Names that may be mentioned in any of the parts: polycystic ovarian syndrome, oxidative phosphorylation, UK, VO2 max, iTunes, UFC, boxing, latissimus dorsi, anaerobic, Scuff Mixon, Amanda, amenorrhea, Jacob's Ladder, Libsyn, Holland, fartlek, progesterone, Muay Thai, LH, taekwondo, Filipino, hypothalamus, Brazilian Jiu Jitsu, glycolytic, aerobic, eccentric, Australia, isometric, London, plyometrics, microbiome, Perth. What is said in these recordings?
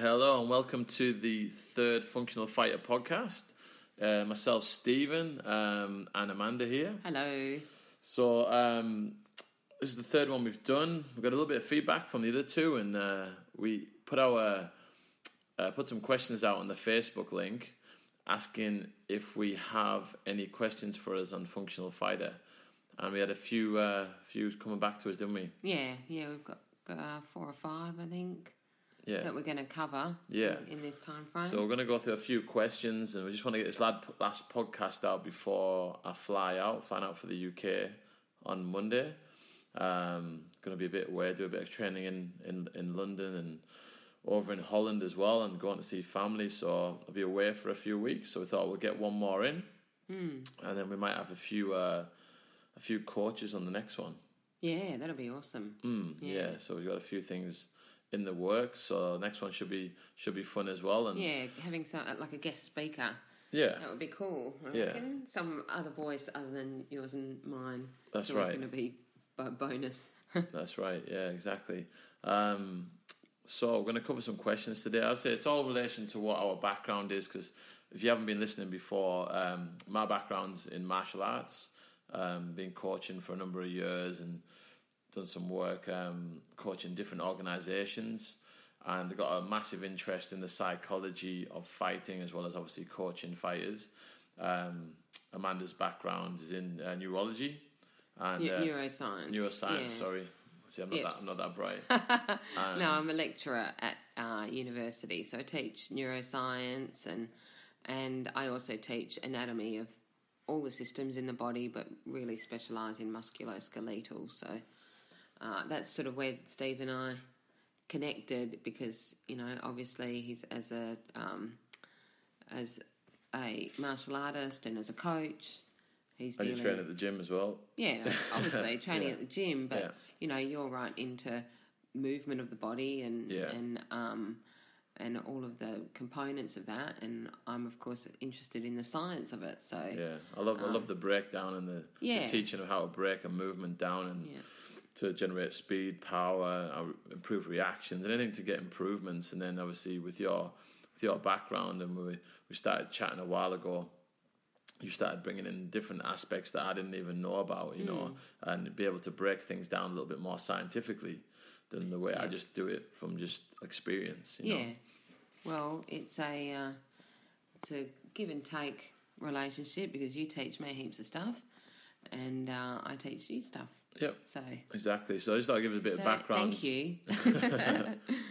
Hello and welcome to the third Functional Fighter podcast. Myself, Stephen, and Amanda here. Hello. So this is the third one we've done. We've got a little bit of feedback from the other two, and we put our put some questions out on the Facebook link, asking if we have any questions for us on Functional Fighter, and we had a few coming back to us, didn't we? Yeah, we've got 4 or 5, I think. Yeah. That we're going to cover in this time frame. So we're going to go through a few questions, and we just want to get this last podcast out before I fly out for the UK on Monday. Going to be a bit away, do a bit of training in London and over in Holland as well, and going to see family. So I'll be away for a few weeks. So we thought we'll get one more in, and then we might have a few coaches on the next one. Yeah, that'll be awesome. Yeah, so we've got a few things in the works, so next one should be fun as well. And having some like a guest speaker, that would be cool. I reckon some other voice other than yours and mine. That's right. It's going to be a bonus. That's right. Yeah, exactly. So we're going to cover some questions today. I'd say it's all in relation to what our background is, because if you haven't been listening before, my background's in martial arts. Been coaching for a number of years and done some work coaching different organisations, and I've got a massive interest in the psychology of fighting, as well as obviously coaching fighters. Amanda's background is in neurology and neuroscience. Neuroscience, sorry. See, I'm not that bright. No, I'm a lecturer at university, so I teach neuroscience, and I also teach anatomy of all the systems in the body, but really specialise in musculoskeletal. So that's sort of where Steve and I connected, because, you know, obviously he's as a martial artist and as a coach. You train at the gym as well. Yeah, obviously training at the gym, but you know, you're right into movement of the body and all of the components of that, and I'm of course interested in the science of it. So I love the breakdown and the teaching of how to break a movement down and to generate speed, power, improve reactions, anything to get improvements. And then obviously with your background, and we started chatting a while ago, you started bringing in different aspects that I didn't even know about, you know, and be able to break things down a little bit more scientifically than the way I just do it from just experience, you know. Well, it's a give and take relationship, because you teach me heaps of stuff and I teach you stuff. Yep. So exactly. So I just thought I'd give it a bit of background. Thank you.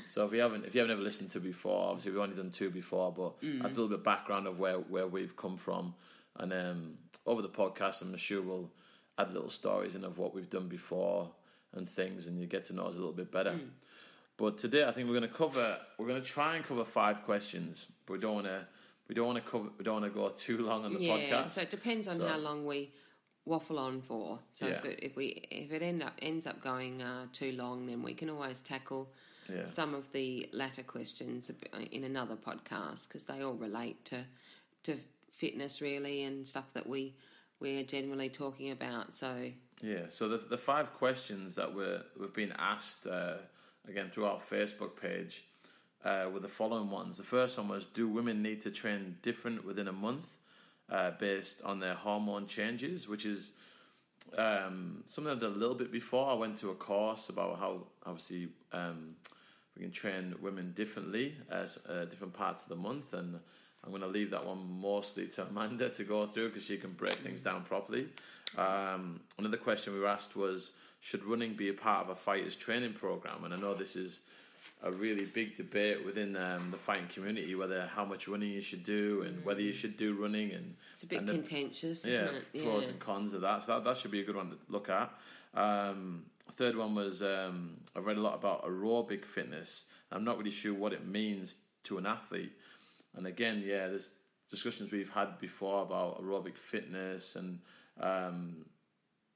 So if you haven't ever listened to before, obviously we've only done 2 before, but that's a little bit of background of where we've come from. And over the podcast, I'm sure we'll add little stories in of what we've done before and things, and you get to know us a little bit better. But today, I think we're going to try and cover 5 questions. But we don't want to go too long on the podcast. So it depends on how long we waffle on for. So if it ends up going too long, then we can always tackle some of the latter questions in another podcast, because they all relate to fitness really, and stuff that we're generally talking about. So so the 5 questions that we've been asked again through our Facebook page were the following ones. The first one was, do women need to train different within a month based on their hormone changes? Which is something I did a little bit before. I went to a course about how obviously we can train women differently as different parts of the month, and I'm going to leave that one mostly to Amanda to go through, because she can break things down properly. Another question we were asked was, should running be a part of a fighter's training program? And I know this is a really big debate within the fighting community, whether how much running you should do and whether you should do running. And it's a bit contentious, isn't it? Yeah, pros and cons of that. So that should be a good one to look at. Third one was, I've read a lot about aerobic fitness. I'm not really sure what it means to an athlete. And again, there's discussions we've had before about aerobic fitness and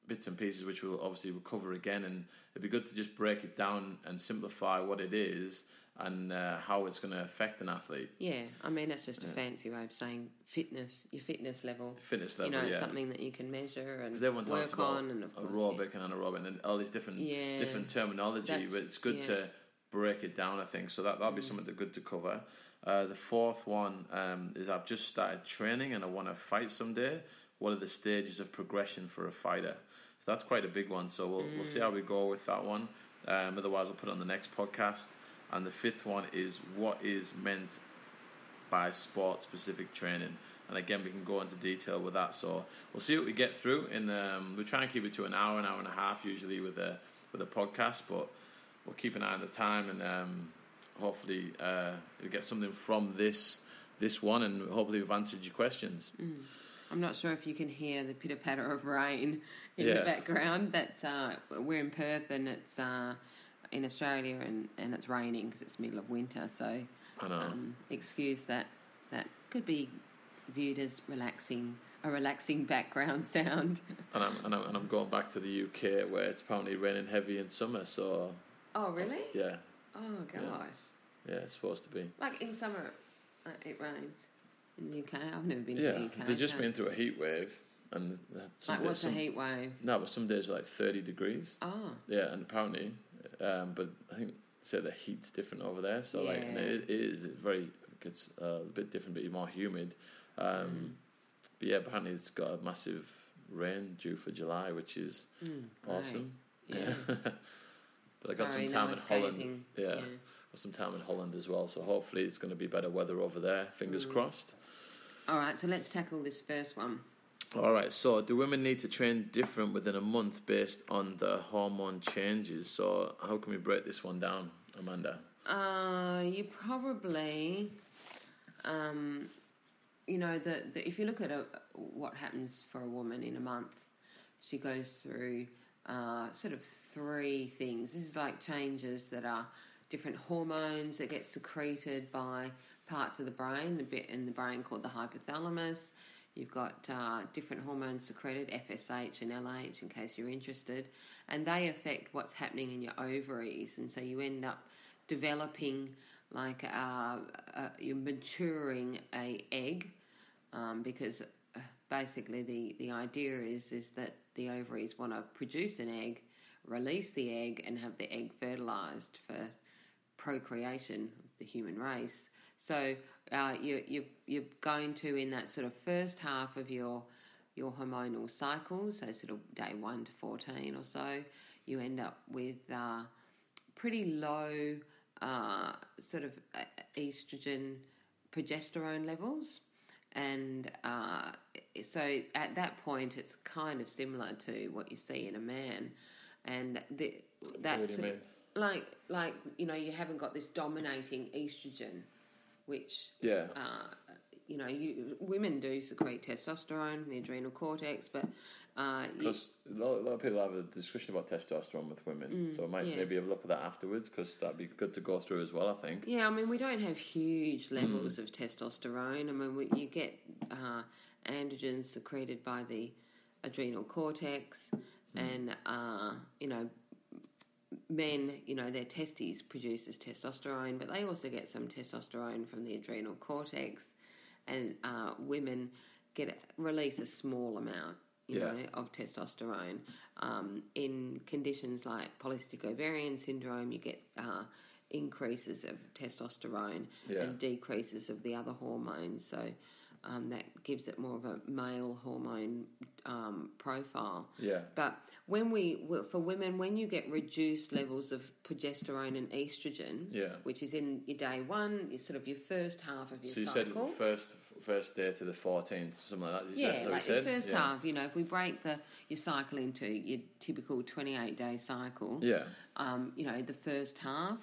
bits and pieces, which we'll cover again, and it'd be good to just break it down and simplify what it is and how it's going to affect an athlete. Yeah, I mean, that's just a fancy way of saying fitness, your fitness level. Fitness level, it's something that you can measure and work on. And of course, aerobic and anaerobic and all these different terminology, but it's good to break it down, I think. So that'll be something good to cover. The fourth one is I've just started training and I want to fight someday. What are the stages of progression for a fighter? So that's quite a big one. So we'll see how we go with that one. Otherwise, I'll put it on the next podcast. And the fifth one is what is meant by sport-specific training. And again, we can go into detail with that. So we'll see what we get through. And we try and keep it to an hour and a half usually with a podcast. But we'll keep an eye on the time and hopefully you'll get something from this one. And hopefully we've answered your questions. Mm. I'm not sure if you can hear the pitter-patter of rain in the background. That's we're in Perth and it's in Australia and it's raining because it's middle of winter. So I know. Excuse that. That could be viewed as a relaxing background sound. And I'm going back to the UK where it's apparently raining heavy in summer. So. Oh really? Yeah. Oh gosh. Yeah, it's supposed to be. Like in summer, it rains. In the UK, I've never been to the UK. They've just been through a heat wave, and what's a heat wave? No, but some days are like 30 degrees. Oh. Yeah, and apparently, but I think say the heat's different over there. So it's a bit different, but more humid. But yeah, apparently it's got a massive rain due for July, which is awesome. Yeah. But I got some time in Holland. Yeah. Some time in Holland as well, so hopefully it's going to be better weather over there, fingers crossed. Alright, so let's tackle this first one. Alright, so do women need to train different within a month based on the hormone changes? So how can we break this one down, Amanda? You probably if you look at what happens for a woman in a month, she goes through sort of three things. This is like changes that are different hormones that get secreted by parts of the brain, the bit in the brain called the hypothalamus. You've got different hormones secreted, FSH and LH, in case you're interested, and they affect what's happening in your ovaries, and so you end up developing, like, you're maturing an egg, because basically the idea is that the ovaries want to produce an egg, release the egg, and have the egg fertilised for procreation of the human race. So you're going to, in that sort of first half of your hormonal cycle, so sort of day 1 to 14 or so, you end up with pretty low sort of estrogen, progesterone levels. And so at that point, it's kind of similar to what you see in a man. And that's like you haven't got this dominating estrogen, which women do secrete testosterone, the adrenal cortex, but because a lot of people have a discussion about testosterone with women, so I might maybe have a look at that afterwards because that'd be good to go through as well, I think. Yeah, I mean we don't have huge levels of testosterone. I mean you get androgens secreted by the adrenal cortex. And, men, their testes produces testosterone, but they also get some testosterone from the adrenal cortex. And women release a small amount, of testosterone. In conditions like polycystic ovarian syndrome, you get increases of testosterone and decreases of the other hormones. So that gives it more of a male hormone profile. Yeah. But when you get reduced levels of progesterone and estrogen, which is in your day 1, is sort of your first half of your cycle. So you said first day to the 14th, something like that. The first half. If we break your cycle into your typical 28-day cycle. Yeah. The first half.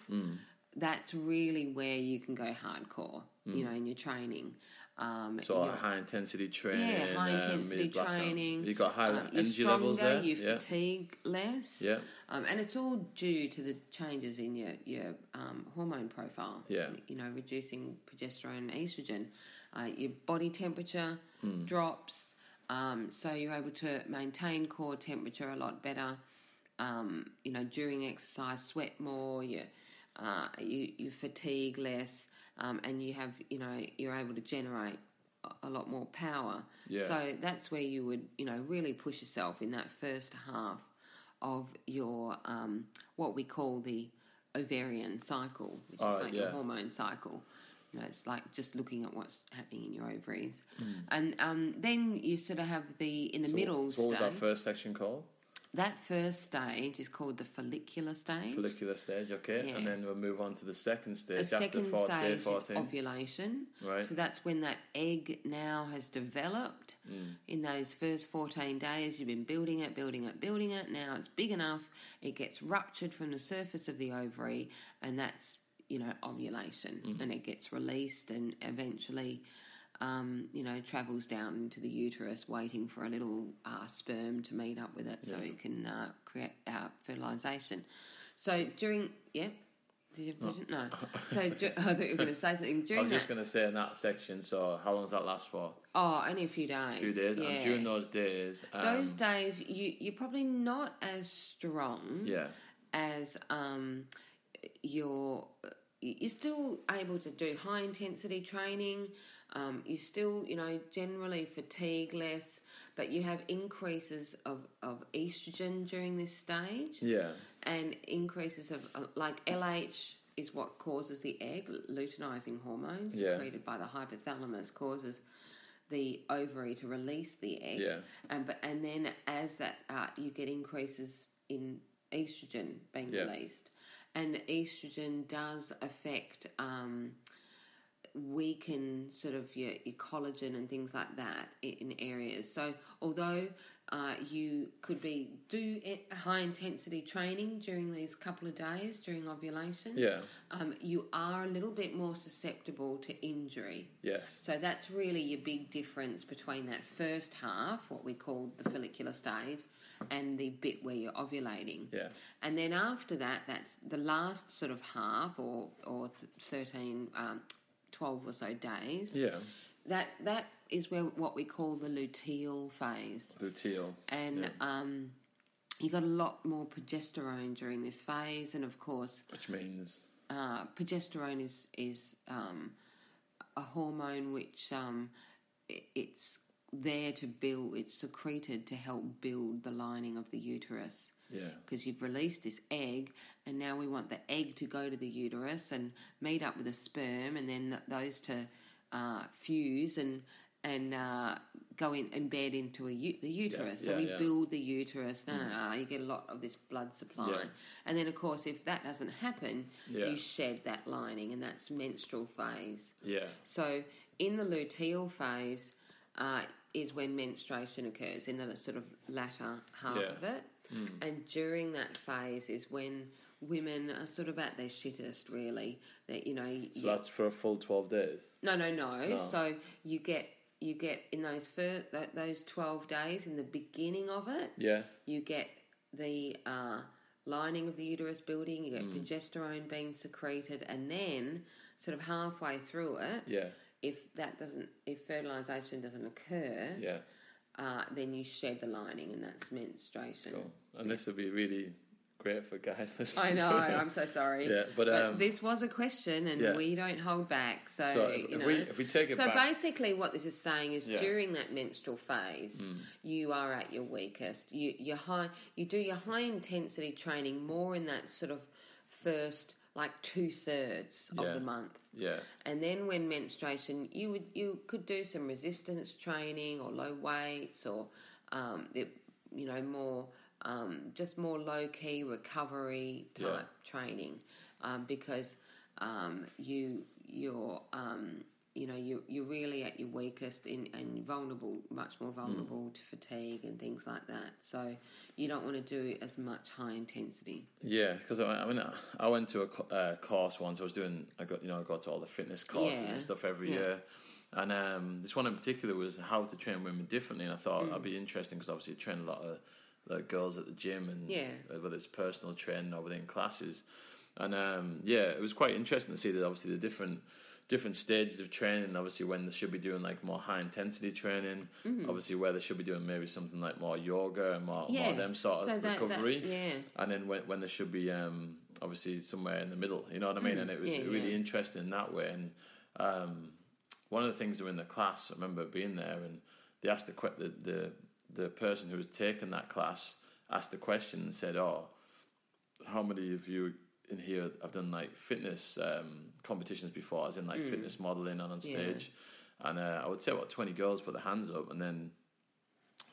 That's really where you can go hardcore. In your training. So like high-intensity training. Yeah, high-intensity training. You've got high energy levels there. You're stronger, you fatigue less. Yeah. And it's all due to the changes in your hormone profile. Yeah. Reducing progesterone and estrogen. Your body temperature drops, so you're able to maintain core temperature a lot better. During exercise, sweat more, you fatigue less. And you have, you're able to generate a lot more power. Yeah. So that's where you would, really push yourself in that first half of your what we call the ovarian cycle, which is like your hormone cycle. You know, it's like just looking at what's happening in your ovaries. And then you sort of have the, in the middle stage. What was our first section called? That first stage is called the follicular stage. Follicular stage, okay. Yeah. And then we'll move on to the second stage. The second stage is ovulation. Right. So that's when that egg now has developed. In those first 14 days, you've been building it. Now it's big enough. It gets ruptured from the surface of the ovary, and that's, you know, ovulation. And it gets released and eventually... travels down into the uterus waiting for a little sperm to meet up with it so it can create fertilisation. So during... No. So I thought you were going to say something. During I was just going to say in that section, so how long does that last for? Oh, only a few days. Yeah. And during those days, you're probably not as strong as your... You're still able to do high-intensity training. You still, you know, generally fatigue less, but you have increases of estrogen during this stage. Yeah. And increases of, like, LH is what causes the egg, luteinizing hormones secreted by the hypothalamus causes the ovary to release the egg. Yeah. And then as that, you get increases in estrogen being released. And estrogen does affect... weaken sort of your collagen and things like that in areas. So although you could do high intensity training during these couple of days during ovulation, you are a little bit more susceptible to injury. Yes. So that's really your big difference between that first half, what we call the follicular stage, and the bit where you're ovulating. Yeah. And then after that, that's the last sort of half or 12 or so days. Yeah. That is where what we call the luteal phase. And you got a lot more progesterone during this phase, and of course, which means progesterone is a hormone which it's there to build. It's secreted to help build the lining of the uterus. Yeah. Because you've released this egg, and now we want the egg to go to the uterus and meet up with the sperm, and then those to fuse and go in, embed into the uterus. Yeah, so we build the uterus. No. You get a lot of this blood supply. Yeah. And then, of course, if that doesn't happen, you shed that lining, and that's menstrual phase. Yeah. So in the luteal phase is when menstruation occurs, in the sort of latter half of it. And during that phase is when women are sort of at their shittest, really. That, you know, so that's for a full 12 days? No. So you get in those those 12 days, in the beginning of it, you get the lining of the uterus building, you get progesterone being secreted, and then sort of halfway through it, if fertilisation doesn't occur... Yeah. Then you shed the lining, and that's menstruation. Cool. And this would be really great for guys listening. I know, I'm so sorry. Yeah, but this was a question, and we don't hold back. So if we take it back... So basically what this is saying is during that menstrual phase, you are at your weakest. You do your high-intensity training more in that sort of first... like 2/3 of the month. Yeah. And then when menstruation, you could do some resistance training or low weights or, more, just more low-key recovery type training because you're really at your weakest and vulnerable, much more vulnerable to fatigue and things like that. So you don't want to do as much high intensity. Yeah, because I went to a course once. I got to all the fitness courses and stuff every year, and this one in particular was how to train women differently. And I thought that'd be interesting because obviously I train a lot of girls at the gym, and whether it's personal training or within classes, and it was quite interesting to see that obviously the different stages of training, obviously when they should be doing like more high intensity training, obviously where they should be doing maybe something like more yoga and more of them sort of recovery. And then when they should be obviously somewhere in the middle, you know what I mean? And it was really interesting in that way. And one of the things that were in the class, I remember being there, and they asked the person who was taking that class asked the question and said, "Oh, how many of you in here, I've done like fitness competitions before. I was in like fitness modeling and on stage, and I would say about 20 girls put their hands up, and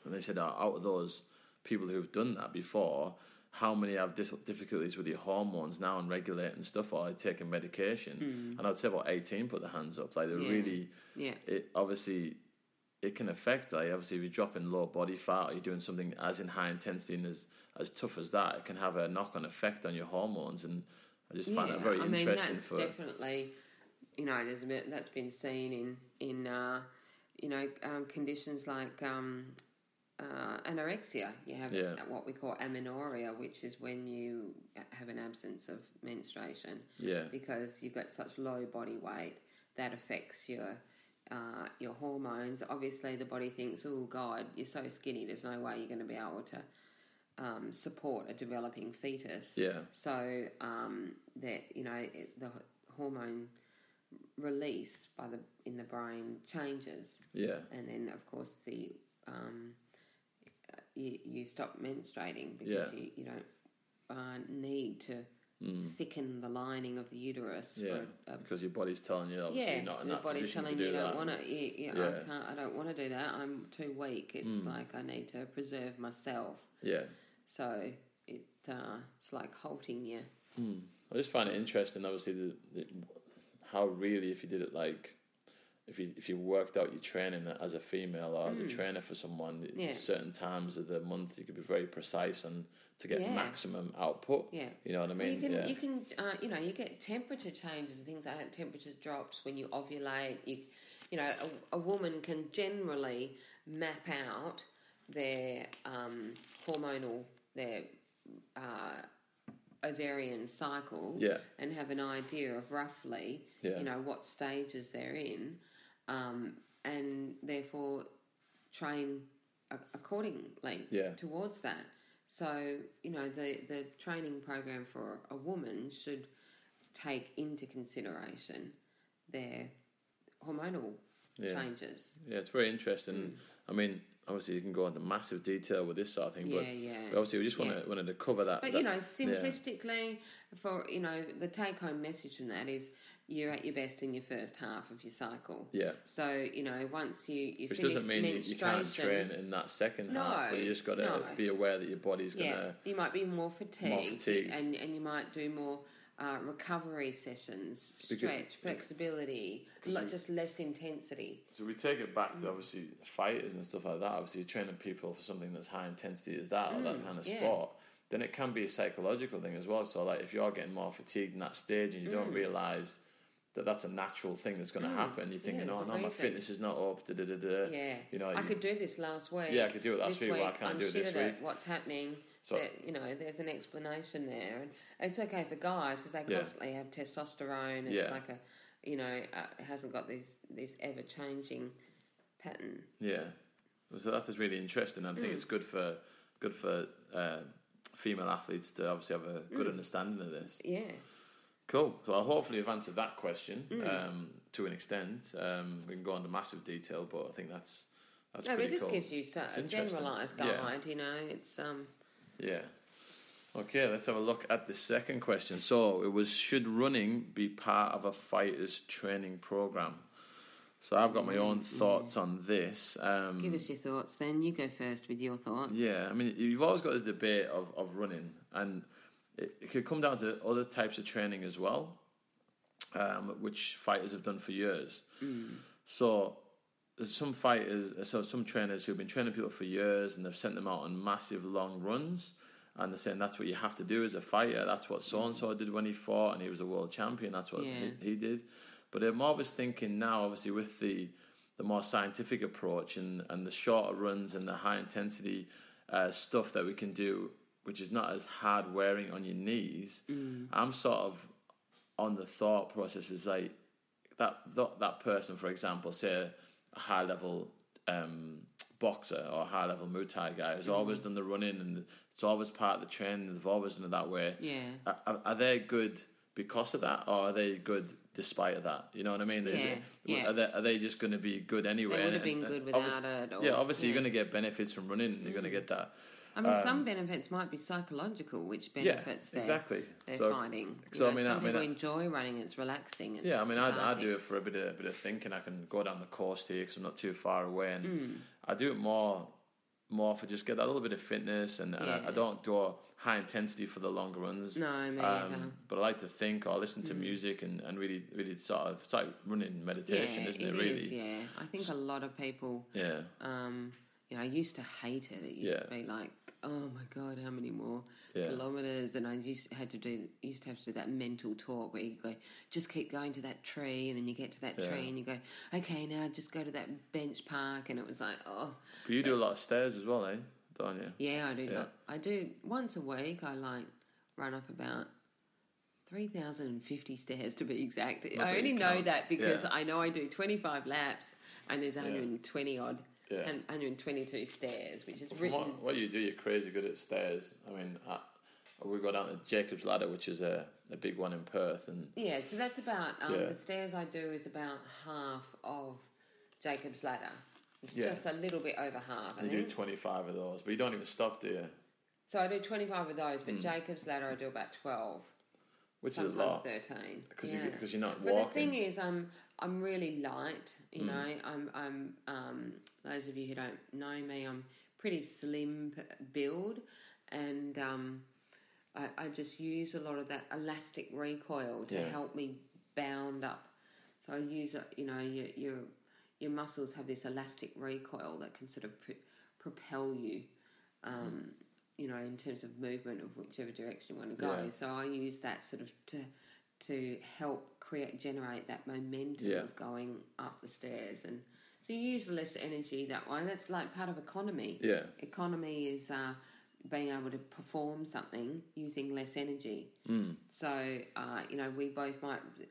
they said, out of those people who've done that before, how many have difficulties with your hormones now and regulating stuff or taking medication? And I'd say about 18 put their hands up. Like, they're really, it obviously, it can affect, like, obviously, if you're dropping low body fat or you're doing something as in high intensity and as tough as that, it can have a knock-on effect on your hormones. And I just find that very interesting. That's for definitely, you know, there's a bit, that's been seen in you know, conditions like anorexia. You have what we call amenorrhea, which is when you have an absence of menstruation. Yeah. Because you've got such low body weight, that affects your hormones. Obviously, the body thinks, oh, God, you're so skinny, there's no way you're going to be able to support a developing fetus. Yeah. So, that, you know, the hormone release in the brain changes. Yeah. And then, of course, the you stop menstruating because you don't need to thicken the lining of the uterus. Yeah, because your body's telling you, obviously, you're not in that position to do that. Yeah, your body's telling you, I don't want to do that, I'm too weak. It's like, I need to preserve myself. Yeah. So it's like halting you. I just find it interesting, obviously, how really, if you did it like, if you worked out your training as a female or as a trainer for someone, certain times of the month you could be very precise and to get maximum output. Yeah, you know what I mean. You can you know, you get temperature changes and things like that. Temperature drops when you ovulate. You know, a woman can generally map out their hormonal, their ovarian cycle, and have an idea of roughly, you know, what stages they're in, and therefore train accordingly towards that. So, you know, the training program for a woman should take into consideration their hormonal changes. Yeah, it's very interesting. I mean, obviously, you can go into massive detail with this sort of thing, but obviously, we just wanted to cover that. But, you know, simplistically, for, you know, the take-home message from that is you're at your best in your first half of your cycle. Yeah. So, you know, once you finish menstruation... Which doesn't mean you can't train in that second half, but you just got to be aware that your body's going to... You might be more fatigued. And you might do more... recovery sessions, stretch, flexibility, just less intensity. So we take it back to obviously fighters and stuff like that. Obviously, you're training people for something that's high intensity as that or that kind of sport. Then it can be a psychological thing as well. So like, if you're getting more fatigued in that stage and you don't realise that that's a natural thing that's going to happen, you're thinking, my fitness is not up. Yeah, you know, I could do this last week. Yeah, I could do it last week. Why can't I do it this week? What's happening? So, you know, there's an explanation there. And it's okay for guys because they constantly have testosterone. It's like a, you know, it hasn't got this ever-changing pattern. Yeah. So that's really interesting. I think it's good for female athletes to obviously have a good understanding of this. Yeah. Cool. So I'll hopefully have answered that question to an extent. We can go into massive detail, but I think that's pretty cool. No, but it just gives you a generalised guide, you know. It's... Yeah. Okay, let's have a look at the second question. So it was, should running be part of a fighter's training program? So I've got my own thoughts on this. Give us your thoughts then. You go first with your thoughts. Yeah, I mean, you've always got the debate of running, and it could come down to other types of training as well, which fighters have done for years. So... some trainers who've been training people for years and they've sent them out on massive long runs, and they're saying that's what you have to do as a fighter. That's what so-and-so did when he fought and he was a world champion. That's what he did. But I'm always thinking now, obviously, with the more scientific approach and the shorter runs and the high-intensity stuff that we can do, which is not as hard-wearing on your knees, I'm sort of on the thought process is like that person, for example, say... a high-level boxer or a high-level Muay Thai guy who's always done the running and it's always part of the training, they've always done it that way. Yeah. Are they good because of that, or are they good despite of that? You know what I mean? Yeah. Are they just going to be good anyway? They would have been good without it. Obviously you're going to get benefits from running and you're going to get that I mean, some benefits might be psychological, which benefits they're finding. So I mean, some people enjoy running; it's relaxing. It's I do it for a bit of thinking. I can go down the coast here because I'm not too far away, and I do it more for just get that little bit of fitness, and I don't do high intensity for the longer runs. No, maybe but I like to think or listen to music and really sort of it's like running meditation, isn't it? Really, yeah. I think a lot of people. Yeah. You know, I used to hate it. It used to be like, oh my God, how many more kilometres? And I used to have to do that mental talk where you go, just keep going to that tree, and then you get to that tree and you go, okay, now just go to that bench park. And it was like, oh. But you do a lot of stairs as well, eh? Don't you? Yeah, I do. Yeah. I do once a week. I like run up about 3,050 stairs to be exact. I only know that because I know I do 25 laps and there's 120 odd. Yeah. And 122 stairs, which is written. What you do, you're crazy good at stairs. I mean, we go down to Jacob's Ladder, which is a big one in Perth. And yeah, so that's about, the stairs I do is about half of Jacob's Ladder. It's just a little bit over half. And you do 25 of those, but you don't even stop, do you? So I do 25 of those, but Jacob's Ladder I do about 12. Which sometimes is a lot. 13. Because you're not walking. But the thing is, I'm really light. You know, I'm those of you who don't know me, I'm pretty slim build, and I just use a lot of that elastic recoil to help me bound up. So I use, you know, your muscles have this elastic recoil that can sort of propel you. You know, in terms of movement of whichever direction you want to go. Yeah. So I use that sort of to help generate that momentum of going up the stairs. And so you use less energy that way. That's like part of economy. Yeah. Economy is being able to perform something using less energy. Mm. So, you know,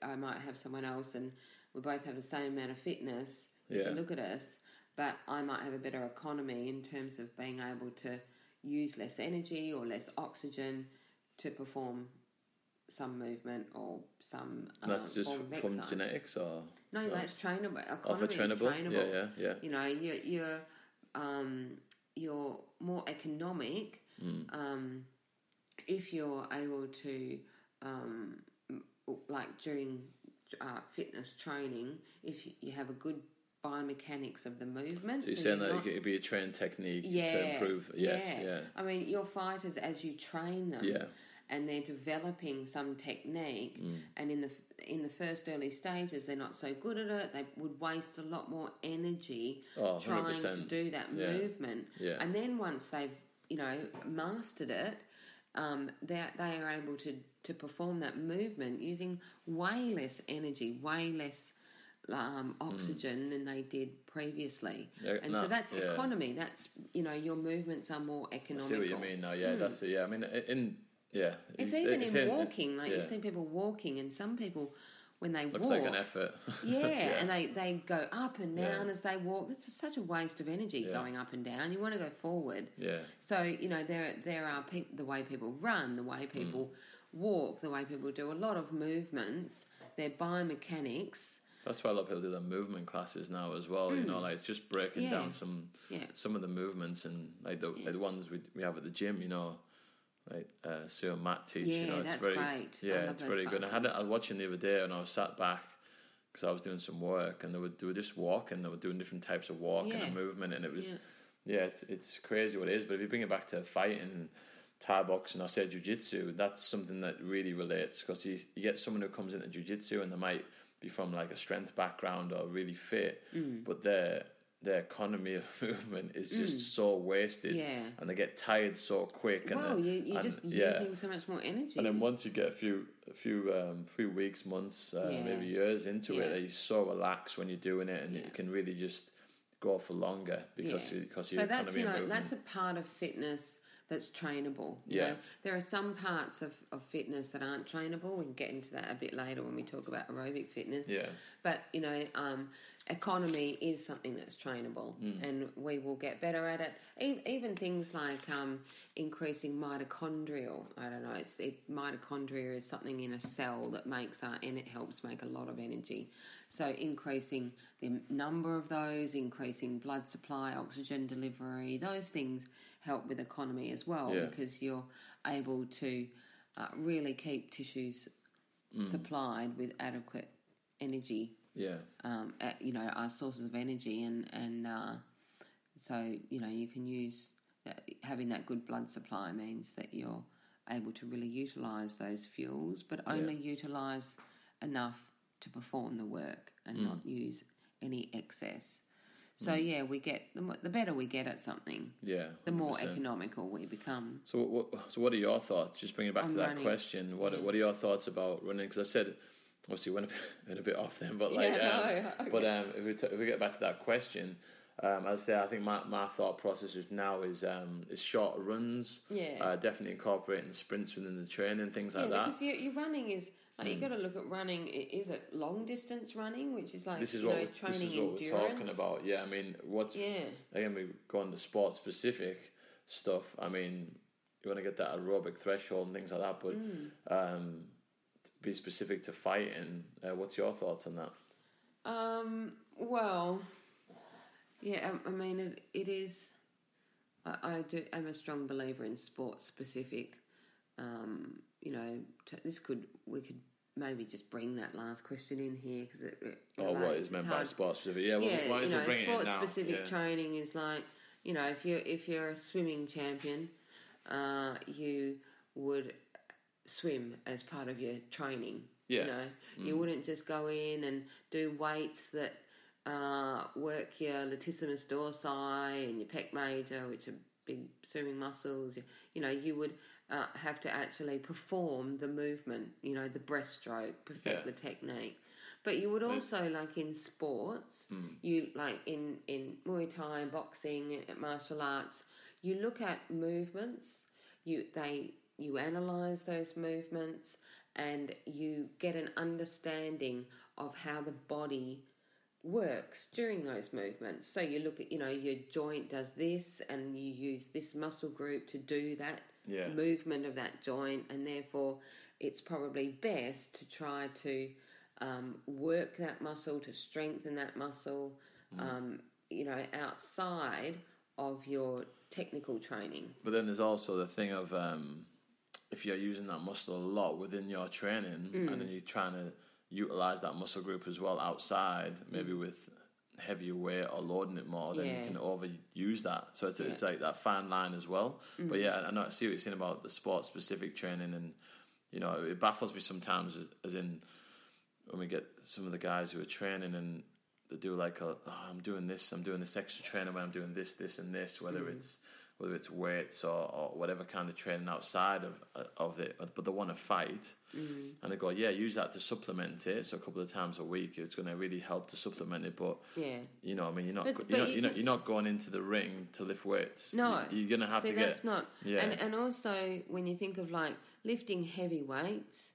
I might have someone else and we both have the same amount of fitness if you look at us, but I might have a better economy in terms of being able to use less energy or less oxygen to perform some movement or some. That's just from genetics, or no? That's trainable. Economy is trainable. Yeah. You know, you're more economic if you're able to, like during fitness training, if you have a good biomechanics of the movements. So you're saying that it could be a trained technique to improve. Yes. I mean, your fighters, as you train them, and they're developing some technique, and in the first early stages, they're not so good at it. They would waste a lot more energy trying to do that movement. Yeah. And then once they've, you know, mastered it, they are able to perform that movement using way less energy, way less oxygen than they did previously, so that's economy. That's, you know, your movements are more economical. I see what you mean now. I mean, it's even in walking. Like you see people walking, and some people when they walk, looks like an effort. And they go up and down as they walk. It's just such a waste of energy going up and down. You want to go forward. Yeah. So you know there are the way people run, the way people walk, the way people do a lot of movements. Their biomechanics. That's why a lot of people do their movement classes now as well. You know, like it's just breaking down some of the movements and like the ones we have at the gym. You know, like Sue and Matt teach. Yeah, you know, that's great. Yeah, it's very good. I was watching the other day and I was sat back because I was doing some work and they were just walking. They were doing different types of walk and movement, and it was it's crazy what it is. But if you bring it back to fighting, Thai boxing, or say jiu jitsu, that's something that really relates because you get someone who comes into jiu jitsu and they might be from like a strength background or really fit, but their economy of movement is just so wasted, and they get tired so quick. Wow, you're just using so much more energy. And then once you get a few weeks, months, maybe years into it, you're so relaxed when you're doing it, and you can really just go for longer because your economy of movement. So that's a part of fitness that's trainable. Yeah. You know, there are some parts of fitness that aren't trainable. We can get into that a bit later when we talk about aerobic fitness. Yeah. But, you know, economy is something that's trainable and we will get better at it. Even things like increasing mitochondrial. I don't know. It's mitochondria is something in a cell that makes and it helps make a lot of energy. So increasing the number of those, increasing blood supply, oxygen delivery, those things help with economy as well, because you're able to really keep tissues supplied with adequate energy. Yeah. You know, our sources of energy, and so, you know, you can use that, having that good blood supply means that you're able to really utilise those fuels, but only utilise enough to perform the work and not use any excess. So, yeah, we get the better we get at something, the more economical we become. So what are your thoughts? Just bringing it back to that question, what are your thoughts about running? Because I said, obviously, went a bit off then, but like, but if we get back to that question, I'd say I think my thought process is now is short runs, definitely incorporating sprints within the training, things like that. Because your running is. You've got to look at running. Is it long-distance running, which is like, you know, training endurance? This is what we're talking about, I mean, again, we go on to sport-specific stuff. I mean, you want to get that aerobic threshold and things like that, but be specific to fighting. What's your thoughts on that? Well, yeah, I mean, it is... I'm a strong believer in sport-specific. You know, we could maybe just bring that last question in here because what is meant by sport specific? Yeah, why is it bringing it now? Sport specific training is like, you know, if you're a swimming champion, you would swim as part of your training. Yeah, you know, you wouldn't just go in and do weights that work your latissimus dorsi and your pec major, which are big swimming muscles. You know, you would have to actually perform the movement, you know, the breaststroke, perfect the technique. But you would also, like in sports, you like in Muay Thai, boxing, martial arts, you look at movements, you analyse those movements, and you get an understanding of how the body works during those movements. So you look at, you know, your joint does this and you use this muscle group to do that movement of that joint, and therefore it's probably best to try to work that muscle, to strengthen that muscle, you know, outside of your technical training. But then there's also the thing of if you're using that muscle a lot within your training and then you're trying to utilise that muscle group as well outside, maybe with heavier weight or loading it more, then you can overuse that. So it's like that fine line as well. Mm-hmm. But yeah, I see what you're saying about the sport-specific training, and, you know, it baffles me sometimes as in when we get some of the guys who are training and they do like, I'm doing this extra training where I'm doing this and this, whether it's weights or whatever kind of training outside of it, but they want to fight. Mm-hmm. And they go, use that to supplement it. So a couple of times a week, it's going to really help to supplement it. But, you know, I mean, you're not going into the ring to lift weights. No. You're going to have to get... that's not... Yeah. And also, when you think of, like, lifting heavy weights,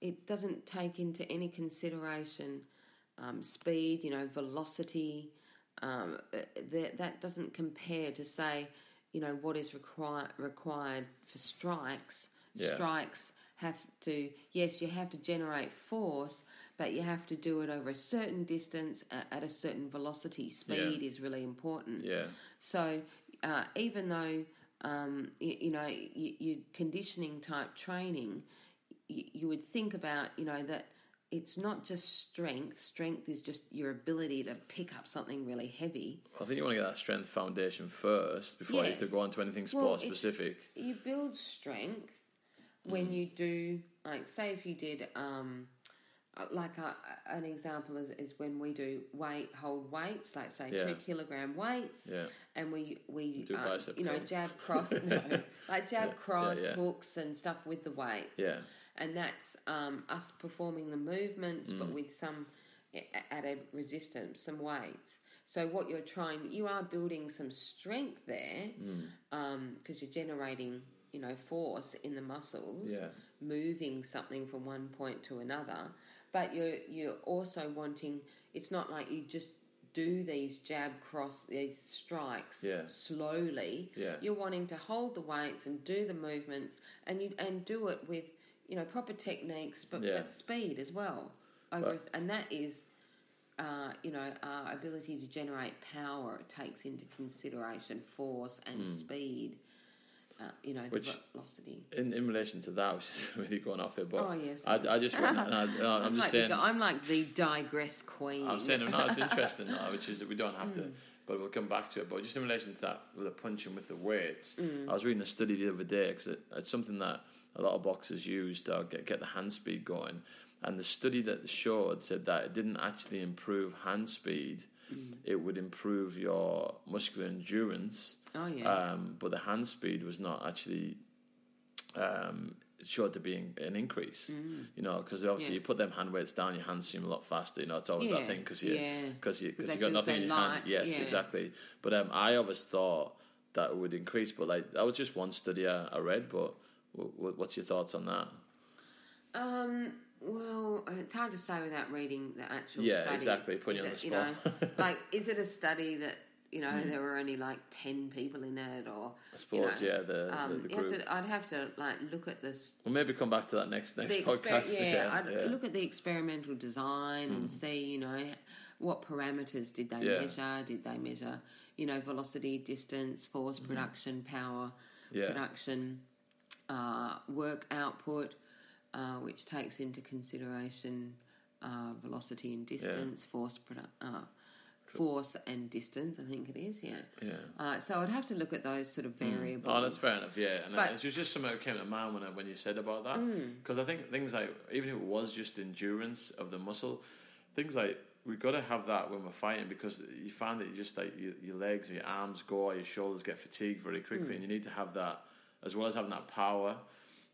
it doesn't take into any consideration speed, you know, velocity... that doesn't compare to, say, you know, what is required for strikes. Yeah. Strikes have to, yes, you have to generate force, but you have to do it over a certain distance at a certain velocity. Speed is really important. Yeah. So even though, you know, your conditioning type training, you would think about, you know, that it's not just strength. Strength is just your ability to pick up something really heavy. I think you want to get that strength foundation first before you have to go on to anything sport-specific. You build strength when you do... Like, say if you did... like, an example is when we do hold weights, like, say, 2 kilogram weights, and we do bicep, you know, jab, cross, cross, hooks and stuff with the weights. Yeah. And that's us performing the movements, but with some added resistance, some weights. So what you're you are building some strength there, because you're generating, you know, force in the muscles, moving something from one point to another. But you're also wanting... It's not like you just do these jab, cross, these strikes slowly. Yeah. You're wanting to hold the weights and do the movements and do it with, you know, proper techniques, but at speed as well. And that is our ability to generate power takes into consideration force and speed. The velocity. In relation to that, which is really going off it, but I just went, and I'm just like saying... I'm like the digress queen. I'm saying, no, it's interesting, which is that we don't have to, but we'll come back to it. But just in relation to that, with the punching, with the weights, I was reading a study the other day, because it's something that a lot of boxers use to get the hand speed going, and the study that showed said that it didn't actually improve hand speed, it would improve your muscular endurance. But the hand speed was not actually showed to be an increase. You know, because obviously you put them hand weights down, your hands seem a lot faster. You know, it's always that thing because you got nothing so in your hand. Yes, exactly. But I always thought that it would increase, but like that was just one study I read. But what's your thoughts on that? Well, it's hard to say without reading the actual study. Yeah, exactly. Putting you on the spot. You know, like, is it a study that, you know, there were only like 10 people in it, or I suppose, you know, the group. I'd have to like look at this. We'll maybe come back to that next podcast. I'd look at the experimental design and see, you know, what parameters did they measure? Did they measure, you know, velocity, distance, force production, power production, work output? Which takes into consideration velocity and distance, force and distance, I think it is, so I'd have to look at those sort of variables. Oh, that's fair enough, And but, it was just something that came to mind when you said about that, because I think things like, even if it was just endurance of the muscle, things like, we've got to have that when we're fighting, because you find that you just like your legs or your arms go, or your shoulders get fatigued very quickly, and you need to have that, as well as having that power.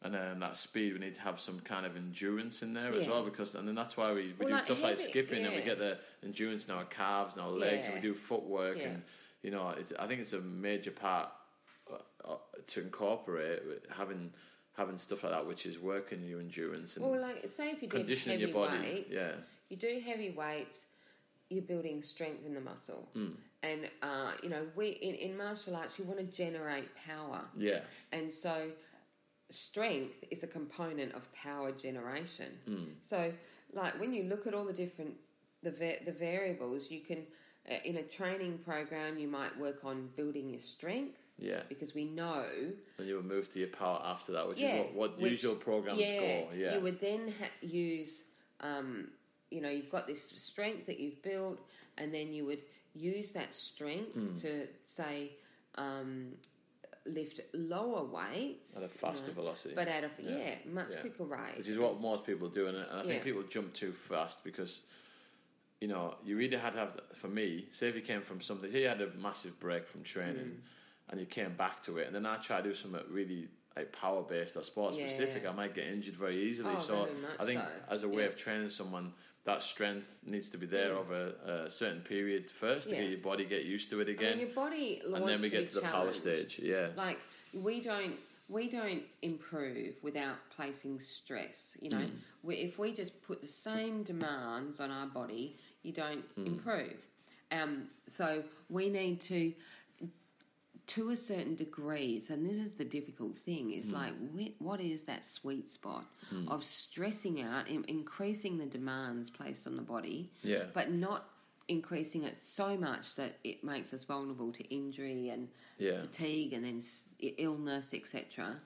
And then that speed, we need to have some kind of endurance in there as well, because, and then that's why we do like stuff like skipping, and we get the endurance in our calves and our legs, and we do footwork, and you know, I think it's a major part to incorporate having stuff like that, which is working your endurance and say if you conditioning did heavy your body, weights, you do heavy weights, you're building strength in the muscle. And, you know, in martial arts, you want to generate power. And so strength is a component of power generation. So, like, when you look at all the different the variables, you can in a training program you might work on building your strength. Because we know. And you would move to your power after that, which is what usual programs go. You would then use, you know, you've got this strength that you've built, and then you would use that strength to say. Lift lower weights at a faster velocity, but at a much quicker rate, which is what most people do. And I think people jump too fast, because you know, you either had to have, for me, say if you came from something, say you had a massive break from training and you came back to it, and then I try to do something really like power based or sport specific, I might get injured very easily. So I think as a way of training someone, that strength needs to be there over a certain period first to get your body get used to it again. Your body and then we get to the power stage. Like we don't improve without placing stress. You know, if we just put the same demands on our body, you don't improve. So we need to a certain degree, and this is the difficult thing, is like, what is that sweet spot of stressing out, increasing the demands placed on the body, but not increasing it so much that it makes us vulnerable to injury and fatigue and then illness, etc.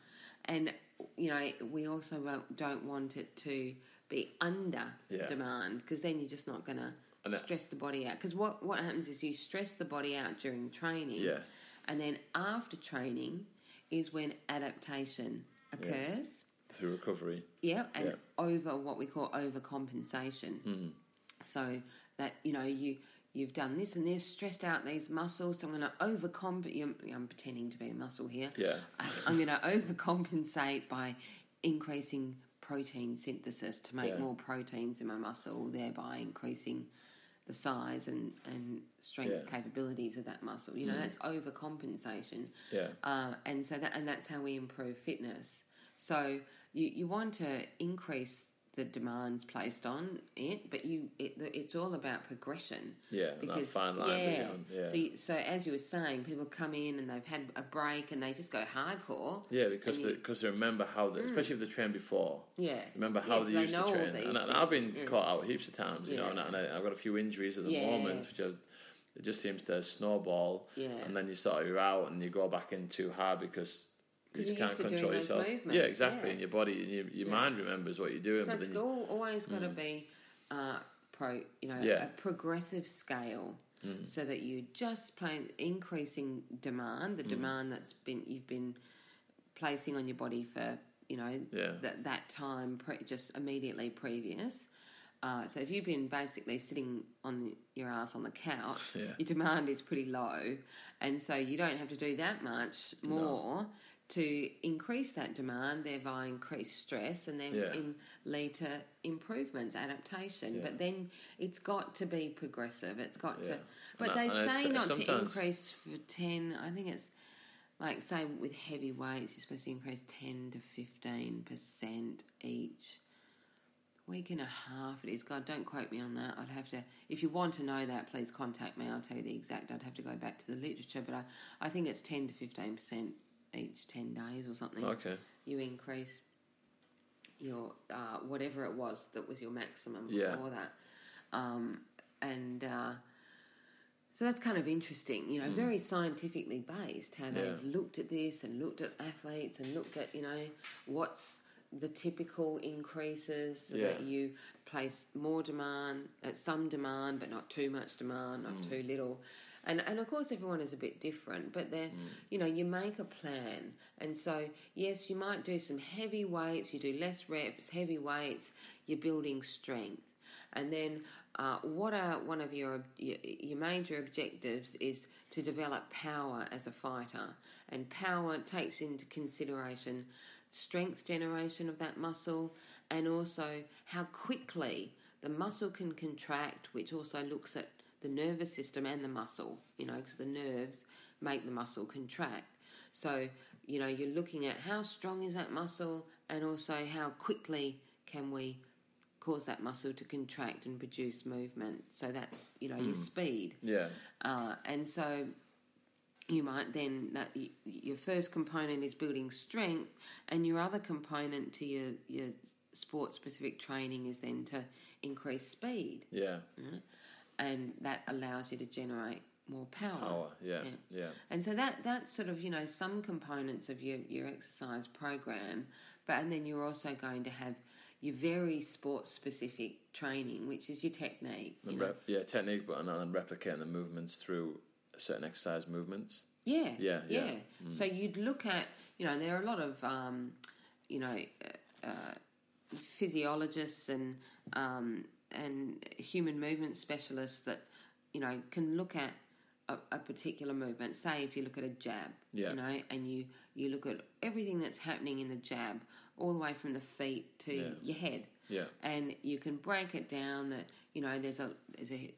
And, you know, we also don't want it to be under demand, because then you're just not going to stress the body out. Because what happens is you stress the body out during training, and then after training is when adaptation occurs. Through recovery. Over what we call overcompensation. So that, you know, you've done this and this, stressed out these muscles, so I'm going to I'm pretending to be a muscle here. I'm going to overcompensate by increasing protein synthesis to make more proteins in my muscle, thereby increasing the size and strength capabilities of that muscle. You know, that's overcompensation. And so that's how we improve fitness. So you want to increase the demands placed on it, but it's all about progression. Yeah, because fine line. Yeah. Yeah. So as you were saying, people come in and they've had a break and they just go hardcore. Yeah, because they remember how, especially if they trained before. Yeah. Remember how they used to train. And I've been caught out heaps of times, you know, and I've got a few injuries at the moment, which are... It just seems to snowball, and then you're out and you go back in too hard because you just can't control yourself. Yeah, exactly. And your body, and your mind remembers what you're doing. But it's always got to be a progressive scale, so that you just play increasing demand, the demand that's you've been placing on your body for that time just immediately previous. So if you've been basically sitting on your ass on the couch, your demand is pretty low, and so you don't have to do that much more to increase that demand, thereby increase stress, and then lead to improvements, adaptation. Yeah. But then it's got to be progressive. It's got to. But they say not to increase for 10. I think it's like, say with heavy weights, you're supposed to increase 10 to 15% each. Week and a half it is. God, don't quote me on that. I'd have to... If you want to know that, please contact me. I'll tell you the exact. I'd have to go back to the literature, but I think it's 10 to 15% each 10 days or something. Okay. You increase your... whatever it was that was your maximum before that. So that's kind of interesting, very scientifically based, how they've looked at this and looked at athletes and looked at, what's... the typical increases so that you place more demand, some demand, but not too much demand, not too little. And of course everyone is a bit different, but then, you make a plan. And so, yes, you might do some heavy weights, you do less reps, heavy weights, you're building strength. And then what are one of your major objectives is to develop power as a fighter. And power takes into consideration strength generation of that muscle, and also how quickly the muscle can contract, which also looks at the nervous system and the muscle, because the nerves make the muscle contract. So, you're looking at how strong is that muscle, and also how quickly can we cause that muscle to contract and produce movement. So that's, your speed. Yeah. And so... You might then, your first component is building strength, and your other component to your sport-specific training is then to increase speed. Yeah. Right? And that allows you to generate more power. Power, yeah. And so that's sort of, some components of your exercise program, and then you're also going to have your very sports-specific training, which is your technique. Technique, but I'm replicating the movements through... certain exercise movements. Yeah. Mm. So you'd look at, there are a lot of, physiologists and human movement specialists that, can look at a particular movement. Say if you look at a jab, and you look at everything that's happening in the jab, all the way from the feet to your head. Yeah. And you can break it down that, there's a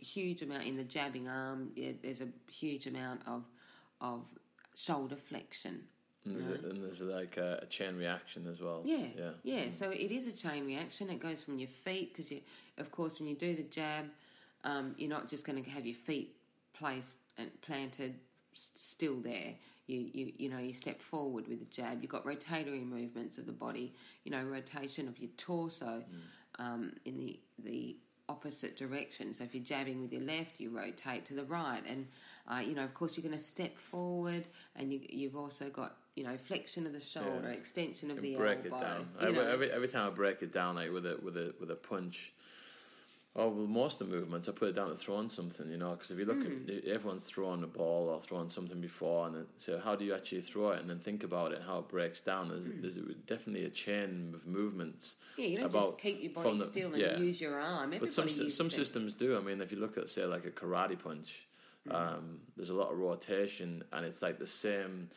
huge amount in the jabbing arm, there's a huge amount of shoulder flexion. And there's like a chain reaction as well. Yeah. So it is a chain reaction. It goes from your feet, because of course when you do the jab, you're not just going to have your feet placed and planted still there. You step forward with the jab. You've got rotatory movements of the body, rotation of your torso in the opposite direction. So if you're jabbing with your left, you rotate to the right. And, of course, you're going to step forward, and you've also got, flexion of the shoulder, extension of the elbow. Break it down. Every time I break it down, like with a punch... Oh, well, most of the movements, I put it down to throwing something, because if you look at everyone's throwing a ball or throwing something before, and then, so how do you actually throw it? And then think about it, how it breaks down. There's definitely a chain of movements. Yeah, you don't just keep your body still and use your arm. Everybody but some systems do. I mean, if you look at, say, like a karate punch, there's a lot of rotation, and it's like the same...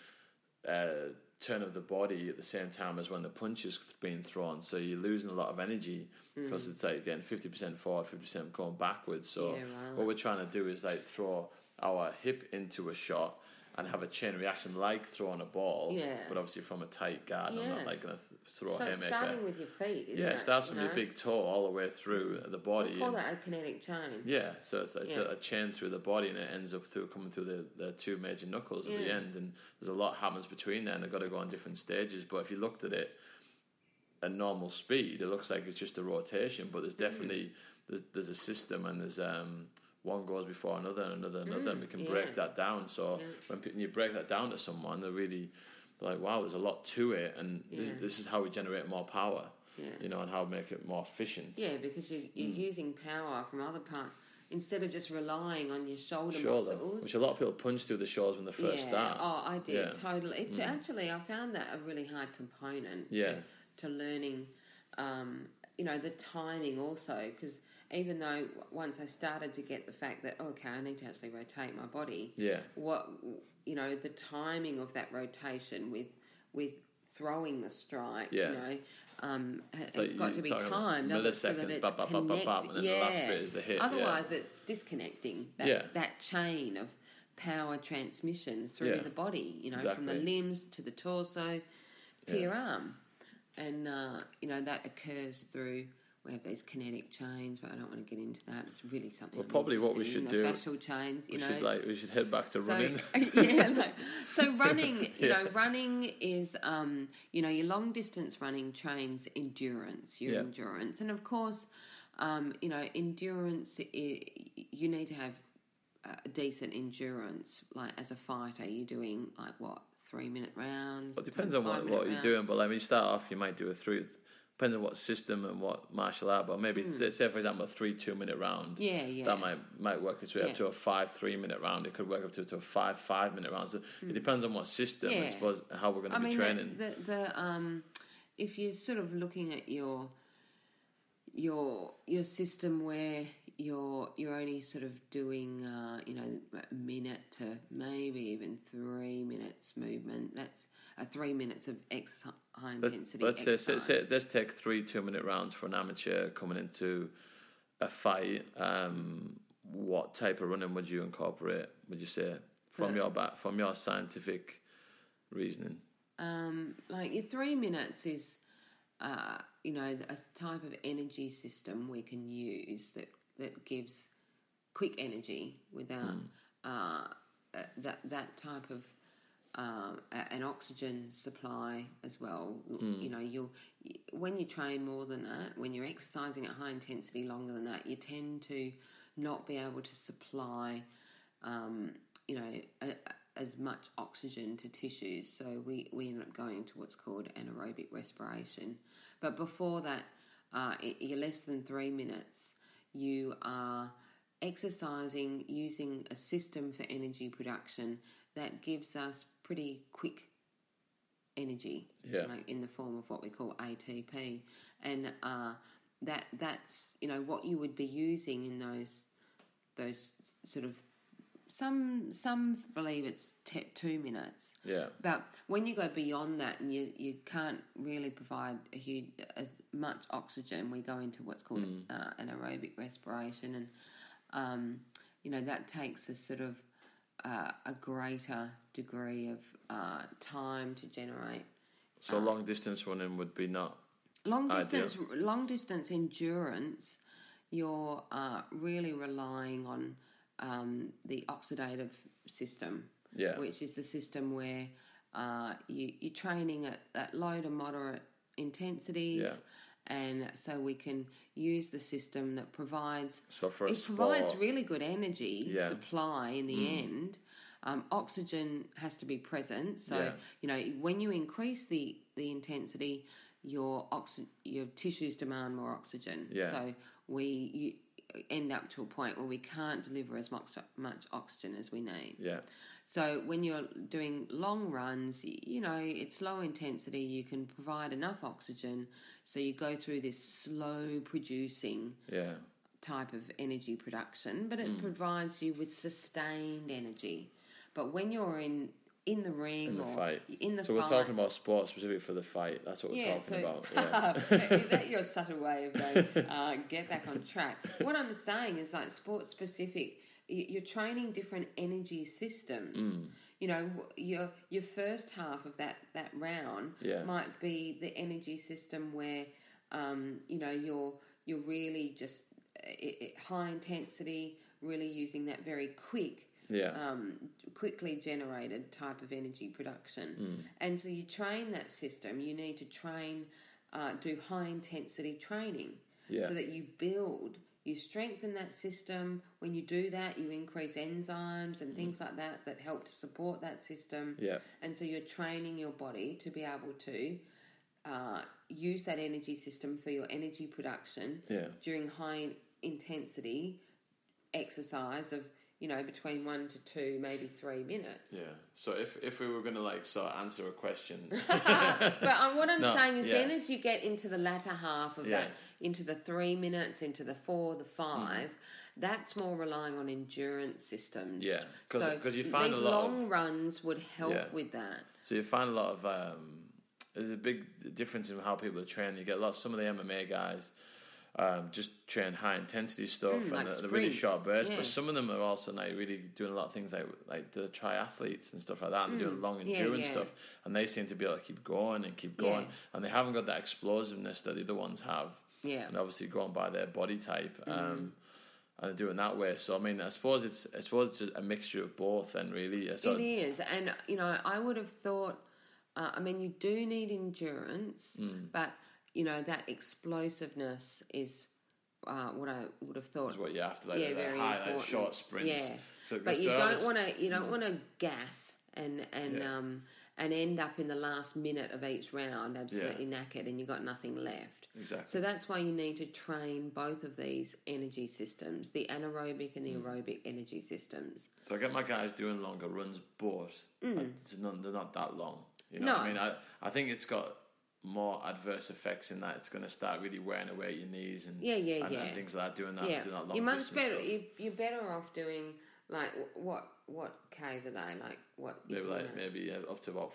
turn of the body at the same time as when the punch is being thrown, so you're losing a lot of energy because it's like again 50% forward, 50% going backwards. So what we're trying to do is like throw our hip into a shot and have a chain reaction like throwing a ball, but obviously from a tight guard. I'm not like going to throw a haymaker. So starting with your feet, isn't it? It starts from your big toe all the way through the body. We call that a kinetic chain. Yeah, so it's a chain through the body, and it ends up coming through the two major knuckles at the end, and there's a lot happens between there, and they've got to go on different stages. But if you looked at it at normal speed, it looks like it's just a rotation, but there's definitely there's a system, and there's one goes before another, and we can break that down. So when you break that down to someone, they're like, wow, there's a lot to it, and this is how we generate more power, and how we make it more efficient. Yeah, because you're using power from other parts, instead of just relying on your shoulder muscles. Which a lot of people punch through the shoulders when they first start. Oh, I did, totally. Actually, I found that a really hard component to learning, the timing also, because even though once I started to get the fact that, okay, I need to actually rotate my body, the timing of that rotation with throwing the strike, it's got to be timed so that it's connected. And the last bit is the hit. Otherwise, it's disconnecting that chain of power transmission through the body, from the limbs to the torso to your arm. And, that occurs through... We have these kinetic chains, but I don't want to get into that. It's really something. Well, probably what we should do. Fascial chains, we should head back to running. Running, running is, your long distance running trains endurance, endurance, and of course, endurance. You need to have a decent endurance. Like as a fighter, you're doing like what 3-minute rounds. Well, it depends on what you're doing, but you start off, you might do a 3. Depends on what system and what martial art, but maybe say for example a 3 2-minute round. That might work its way up to a 5 3-minute round. It could work up to a 5 5-minute round. So it depends on what system I suppose how we're going to be training. If you're sort of looking at your system where you're only sort of doing a minute to maybe even 3 minutes movement. That's 3 minutes of high intensity exercise. Let's take 3 2-minute rounds for an amateur coming into a fight. What type of running would you incorporate? Would you say from your scientific reasoning? Your 3 minutes is, a type of energy system we can use that gives quick energy without that type of. An oxygen supply as well. When you train more than that, when you're exercising at high intensity longer than that, you tend to not be able to supply, as much oxygen to tissues. So we end up going to what's called anaerobic respiration. But before that, you're less than 3 minutes. You are exercising using a system for energy production that gives us pretty quick energy, in the form of what we call ATP, and that's what you would be using in those sort of some believe it's 2 minutes. Yeah. But when you go beyond that and you can't really provide as much oxygen, we go into what's called anaerobic respiration, and that takes a sort of a greater degree of time to generate. So long distance running would be not ideal. Long distance endurance, you're really relying on the oxidative system, which is the system where you're training at low to moderate intensities. Yeah. And so we can use the system that provides... provides really good energy supply in the end. Oxygen has to be present. So, when you increase the intensity, your tissues demand more oxygen. Yeah. So you end up to a point where we can't deliver as much oxygen as we need. Yeah. So when you're doing long runs, it's low intensity. You can provide enough oxygen, so you go through this slow producing type of energy production, but it provides you with sustained energy. But when you're in the ring or in the fight. We're talking about sports specific for the fight. That's what we're talking about. Yeah. Is that your subtle way of going, get back on track? What I'm saying is like sports specific... you're training different energy systems. Mm. You know, your first half of that round might be the energy system where, you know, you're really just high intensity, really using that very quickly generated type of energy production. Mm. And so you train that system. You need to do high intensity training so that you build. You strengthen that system. When you do that, you increase enzymes and things like that help to support that system. Yeah. And so you're training your body to be able to use that energy system for your energy production during high intensity exercise of, you know, between 1 to 2, maybe 3 minutes. Yeah. So if we were going to like sort of answer a question, but what I'm saying is then as you get into the latter half of that, into the 3 minutes, into the 4, the 5, that's more relying on endurance systems. Yeah. Because you find these long runs would help with that. So you find a lot of there's a big difference in how people are trained. You get some of the MMA guys. Just train high intensity stuff and the really short bursts, but some of them are also now really doing a lot of things like the triathletes and stuff like that, and they're doing long endurance stuff, and they seem to be able to keep going and they haven't got that explosiveness that the other ones have, and obviously going by their body type and doing that way. So I mean, I suppose it's a mixture of both, and really it is. And you know, I would have thought I mean, you do need endurance, but you know, that explosiveness is what I would have thought. Is what you're after, like that short sprints. Yeah, so but you don't want to gas and end up in the last minute of each round absolutely knackered and you got nothing left. Exactly. So that's why you need to train both of these energy systems, the anaerobic and the aerobic energy systems. So I get my guys doing longer runs, but they're not that long. You know what I mean? I think it's got more adverse effects in that it's going to start really wearing away your knees and things like that. Doing that long distance stuff. You're better off doing like what K's are they? Like what? Maybe up to about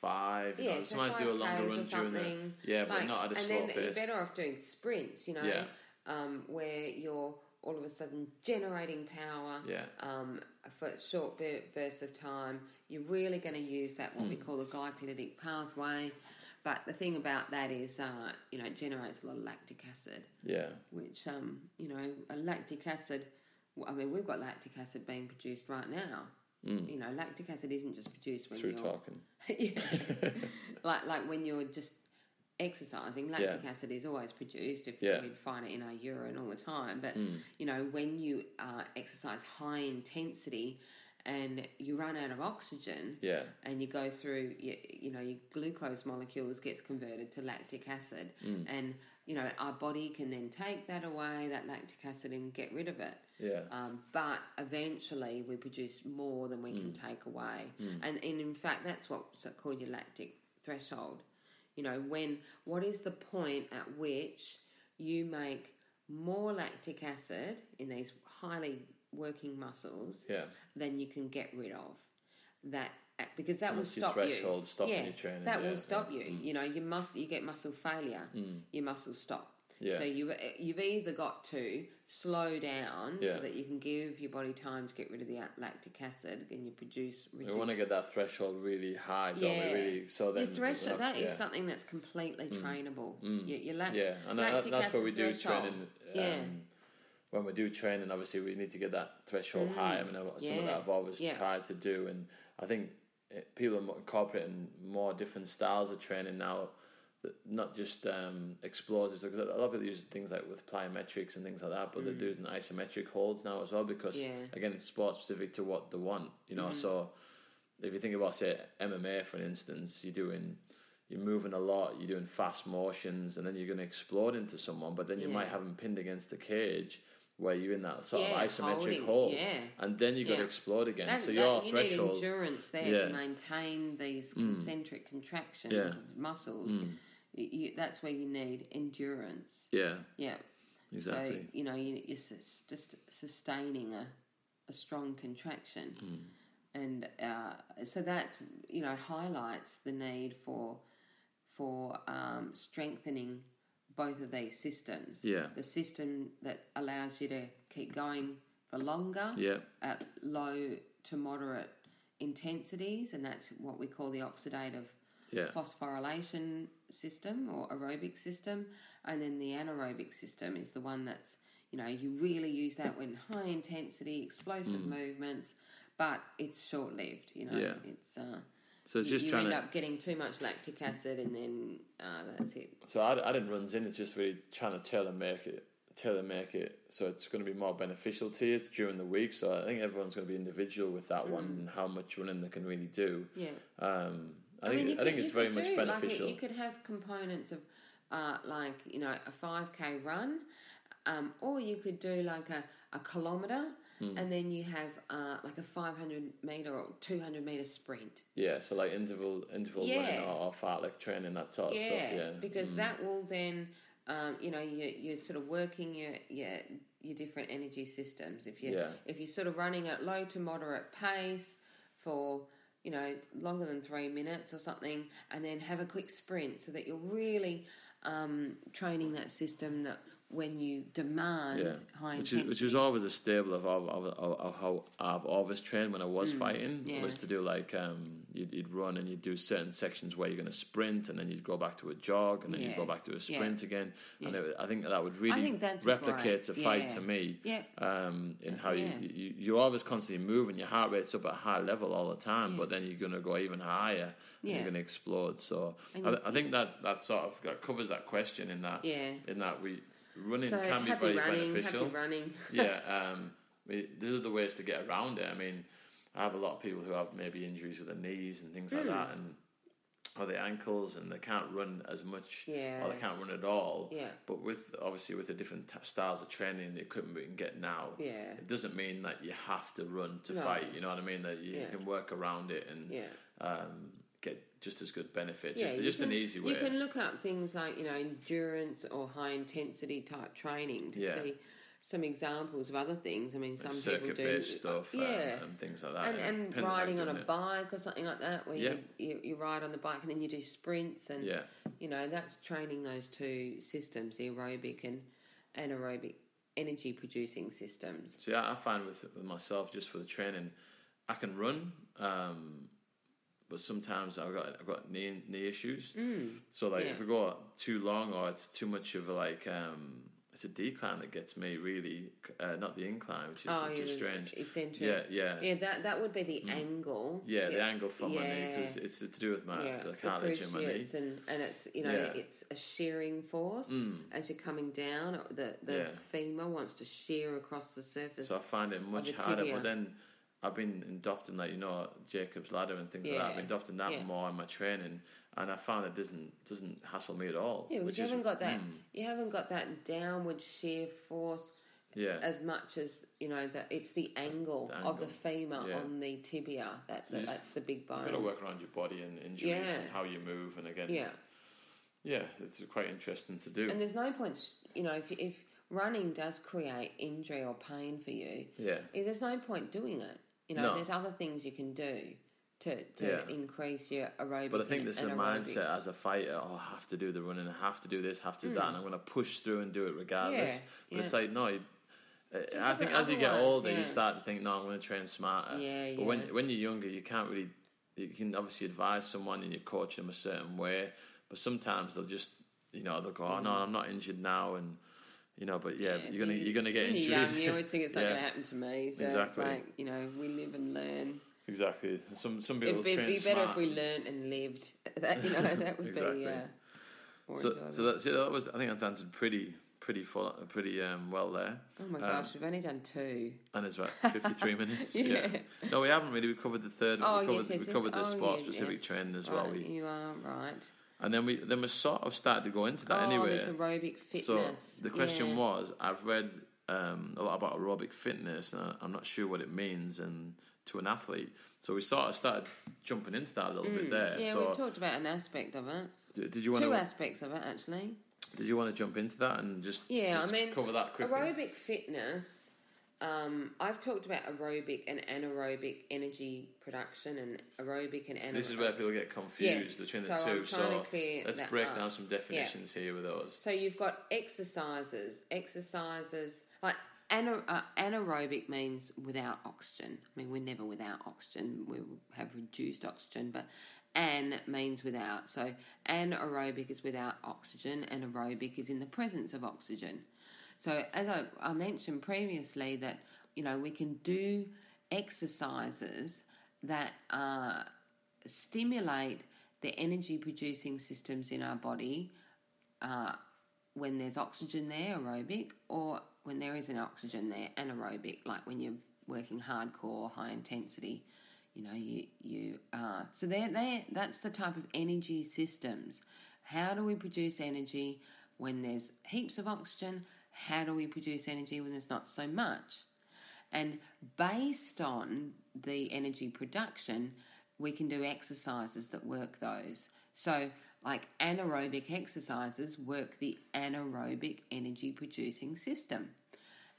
5. Yeah, sometimes do a longer run during the but not at a slow pace. And then you're better off doing sprints. You know, where you're all of a sudden generating power for a short bursts of time. You're really going to use that what we call the glycolytic pathway. But the thing about that is, you know, it generates a lot of lactic acid. Yeah. Which, you know, a lactic acid, I mean, we've got lactic acid being produced right now. You know, lactic acid isn't just produced when you're talking. Like when you're just exercising, lactic acid is always produced. If we'd find it in our urine all the time. But, you know, when you exercise high intensity, and you run out of oxygen, and you go through, you know, your glucose molecules gets converted to lactic acid, and you know our body can then take that away, that lactic acid, and get rid of it. Yeah. But eventually, we produce more than we can take away, and in fact, that's what's called your lactic threshold. You know, what is the point at which you make more lactic acid in these highly working muscles than you can get rid of that, because that will stop you. Once your threshold stops your training. That will stop you. You know, you get muscle failure. Your muscles stop. Yeah. So you've either got to slow down so that you can give your body time to get rid of the lactic acid and you reduce. We want to get that threshold really high, don't we? Really, so then your threshold, that is something that's completely trainable. Your lactic acid that's what we do training. When we do training, obviously, we need to get that threshold high. I mean, some of that I've always tried to do. And I think people are incorporating more different styles of training now, not just explosives. Because a lot of people use things like with plyometrics and things like that, but they're doing isometric holds now as well because, again, it's sport-specific to what they want. You know, so if you think about, say, MMA, for instance, you're moving a lot, you're doing fast motions, and then you're going to explode into someone, but then you might have them pinned against the cage, where you're in that sort of isometric hold, and then you've got to explode again. So your threshold, you need endurance there to maintain these concentric contractions of muscles. That's where you need endurance. Yeah, yeah, exactly. So you know, you're just sustaining a strong contraction, and so that, you know, highlights the need for strengthening both of these systems. Yeah. The system that allows you to keep going for longer at low to moderate intensities, and that's what we call the oxidative phosphorylation system or aerobic system. And then the anaerobic system is the one that's, you know, you really use that when high intensity, explosive movements, but it's short-lived, you know. It's so it's just you trying end up getting too much lactic acid, and then that's it. So I didn't run Zen. It's just really trying to tailor make it so it's going to be more beneficial to you during the week. So I think everyone's going to be individual with that one and how much running they can really do. I think it's very much beneficial. Like you could have components of like, you know, a 5K run, or you could do like a kilometre. And then you have like a 500 meter or 200 meter sprint. Yeah, so like interval running or fartlek training, that sort of stuff. Yeah, because that will then, you know, you're sort of working your different energy systems. If you if you're sort of running at low to moderate pace for, you know, longer than 3 minutes or something, and then have a quick sprint, so that you're really training that system that. When you demand high intensity. Which is always a staple of how I've always trained when I was fighting, was to do like, you'd run and you'd do certain sections where you're going to sprint, and then you'd go back to a jog, and then you'd go back to a sprint again. Yeah. And I think that would really replicate a fight to me in how you're always constantly moving, your heart rate's up at a high level all the time, but then you're going to go even higher and you're going to explode. So I think that sort of covers that question in that we... Running can be very beneficial. Happy running. These are the ways to get around it. I mean, I have a lot of people who have maybe injuries with their knees and things like that, and or their ankles, and they can't run as much, or they can't run at all. Yeah. But with the different styles of training and the equipment we can get now, it doesn't mean that you have to run to fight. You know what I mean? That you can work around it and get just as good benefits. An easy way. You can look up things like, you know, endurance or high intensity type training to see some examples of other things. I mean, some people do circuit-based stuff and things like that. And riding on a bike or something like that, where you ride on the bike and then you do sprints, and you know, that's training those two systems, the aerobic and anaerobic energy producing systems. So I find with myself, just for the training, I can run. But sometimes I've got knee issues. So like if we go too long, or it's too much of a, like it's a decline that gets me really, not the incline, which is strange. Eccentric. Yeah. That would be the angle. The angle from my knee, because it's to do with my the cartilage in my knee, and it's, you know, it's a shearing force as you're coming down. The femur wants to shear across the surface. So I find it much harder, but then. I've been adopting, like, you know, Jacob's Ladder and things like that. I've been adopting that more in my training, and I found it doesn't hassle me at all. Yeah, because you haven't got that downward shear force as much as, you know, that it's the angle of the femur on the tibia. That's the big bone. You've got to work around your body and injuries and how you move, and again, it's quite interesting to do. And there's no point, you know, if running does create injury or pain for you, there's no point doing it. You know, there's other things you can do to increase your aerobic. But I think there's a mindset as a fighter, oh, I have to do the running, I have to do this, I have to do that, and I'm going to push through and do it regardless. But it's like, no, I think as you get older, you start to think, no, I'm going to train smarter. But when you're younger, you can't really... You can obviously advise someone and you coach them a certain way, but sometimes they'll just, you know, they'll go, oh, no, I'm not injured now, and... You know, but you're gonna get injuries. You always think it's not gonna happen to me. So it's like, you know, we live and learn. Exactly. Some people train smart. It'd be better if we learned and lived. That, you know, that would be. So that was. I think that's answered pretty well there. Oh my gosh, we've only done two. And it's 53 minutes. No, we haven't really. We covered the third. We covered the sport-specific training as well. You are right. And then we sort of started to go into that anyway. This aerobic fitness. So the question was, I've read a lot about aerobic fitness, and I'm not sure what it means and to an athlete. So we sort of started jumping into that a little bit there. Yeah, so we talked about an aspect of it. Did you want two aspects of it, actually? Did you want to jump into that and just cover that quickly? Aerobic fitness, I've talked about aerobic and anaerobic energy production, and aerobic and anaerobic. So this is where people get confused between the two. So let's break down some definitions here with those. So you've got exercises. Exercises, like Anaerobic means without oxygen. I mean, we're never without oxygen. We have reduced oxygen, but an means without. So anaerobic is without oxygen, and aerobic is in the presence of oxygen. So as I mentioned previously, that, you know, we can do exercises that stimulate the energy producing systems in our body when there's oxygen there, aerobic, or when there isn't oxygen there, anaerobic, like when you're working hardcore, high intensity, you know, so that's the type of energy systems. How do we produce energy when there's heaps of oxygen? How do we produce energy when there's not so much? And based on the energy production, we can do exercises that work those. So, like, anaerobic exercises work the anaerobic energy producing system.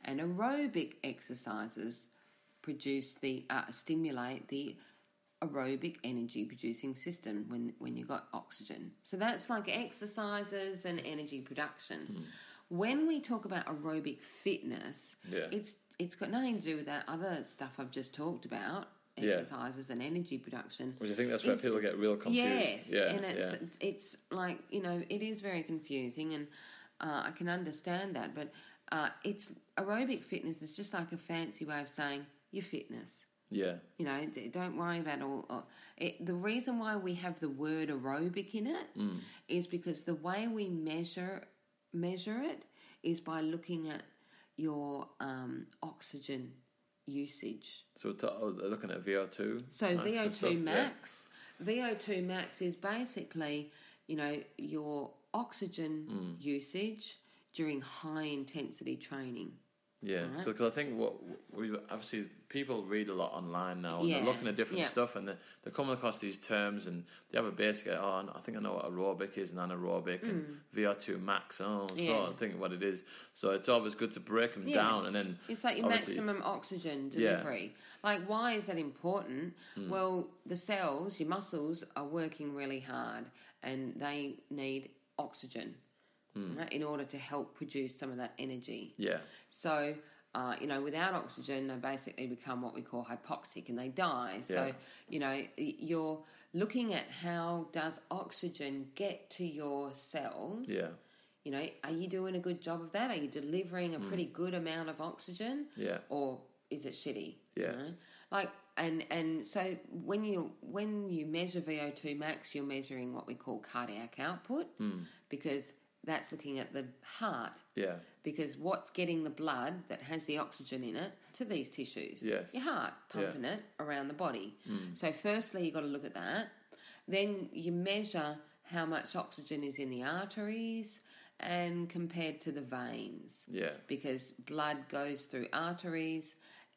Anaerobic exercises stimulate the aerobic energy producing system when you've got oxygen. So that's like exercises and energy production. When we talk about aerobic fitness, it's got nothing to do with that other stuff I've just talked about. Exercises and energy production. Which I think that's where people get real confused. It's like, you know, it is very confusing, and I can understand that, but it's aerobic fitness is just like a fancy way of saying your fitness. Yeah. You know, don't worry about the reason why we have the word aerobic in it is because the way we measure it is by looking at your oxygen usage. So we're looking at VO2. So VO2 max. Yeah. VO2 max is basically, you know, your oxygen usage during high intensity training. Yeah, because right? So, I think what we obviously people read a lot online now, and they're looking at different stuff, and they're coming across these terms, and they have a basic. Oh, I think I know what aerobic is and anaerobic, and VO2 max. I think what it is. So it's always good to break them down, and then it's like your maximum oxygen delivery. Yeah. Like, why is that important? Well, the cells, your muscles, are working really hard, and they need oxygen. Right, in order to help produce some of that energy. Yeah. So, you know, without oxygen, they basically become what we call hypoxic, and they die. So, you know, you're looking at how does oxygen get to your cells. Yeah. You know, are you doing a good job of that? Are you delivering a pretty good amount of oxygen? Yeah. Or is it shitty? Yeah. You know? Like, and so when you measure VO2 max, you're measuring what we call cardiac output, because that's looking at the heart. Yeah. Because what's getting the blood that has the oxygen in it to these tissues? Yes. Your heart pumping it around the body. So firstly, you've got to look at that. Then you measure how much oxygen is in the arteries and compared to the veins. Yeah. Because blood goes through arteries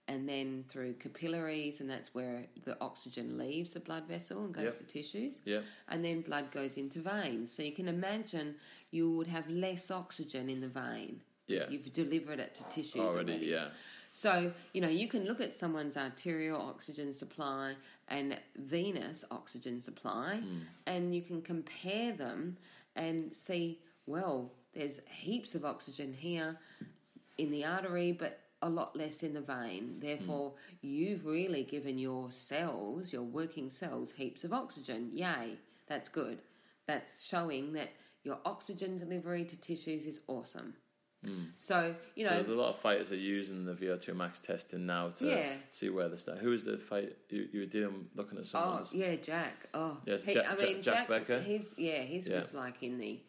and then through capillaries, and that's where the oxygen leaves the blood vessel and goes to tissues. Yeah. And then blood goes into veins. So you can imagine you would have less oxygen in the vein if you've delivered it to tissues already. Yeah. So, you know, you can look at someone's arterial oxygen supply and venous oxygen supply, and you can compare them and see, well, there's heaps of oxygen here in the artery, but a lot less in the vein. Therefore, you've really given your cells, your working cells, heaps of oxygen. Yay, that's good. That's showing that your oxygen delivery to tissues is awesome. So, you know, so there's a lot of fighters are using the VO2 max testing now to see where they start. Who was the fight you were dealing, looking at someone else? Jack. Jack Becker. His was like in the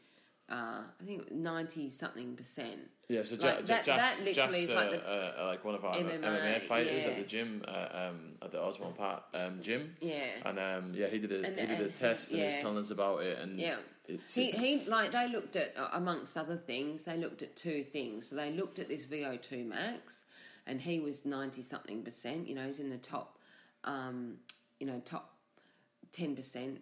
I think 90-something%. Yeah, so like Jack's literally is like like one of our MMA fighters at the gym, at the Osborne Park gym. Yeah, and he did a test, and he was telling us about it. And he like they looked at, amongst other things, they looked at two things. So they looked at this VO2 max, and he was 90-something%. You know, he's in the top, top 10%.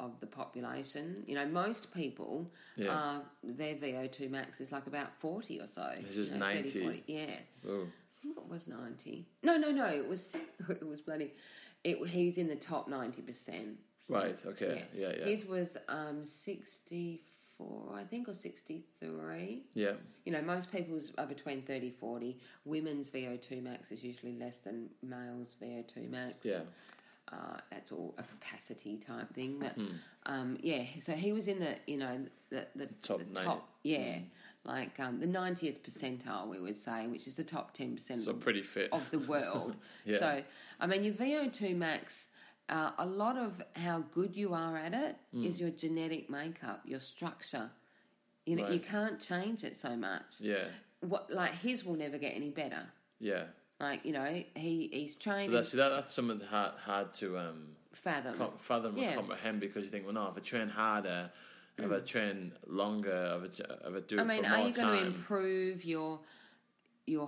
Of the population. You know, most people, their VO2 max is like about 40 or so. This is 90. 30, 40, oh. I think it was 90. No. It was bloody. He's in the top 90%. Right. Okay. Yeah. His was 64. 64, I think, or 63. Yeah. You know, most people's are between 30, 40. Women's VO2 max is usually less than males' VO2 max. Yeah. That's all a capacity type thing. But, yeah, so he was in the, you know, the top yeah, like the 90th percentile, we would say, which is the top 10% so pretty fit. Of the world. Yeah. So, I mean, your VO2 max... a lot of how good you are at it is your genetic makeup, your structure. You know, you can't change it so much. Yeah. What, like, his will never get any better. Yeah. Like, you know, he's trained... So that's something hard to... fathom or comprehend, because you think, well, no, if I train harder, if I train longer, if I do it for more time... I mean, are you going to improve your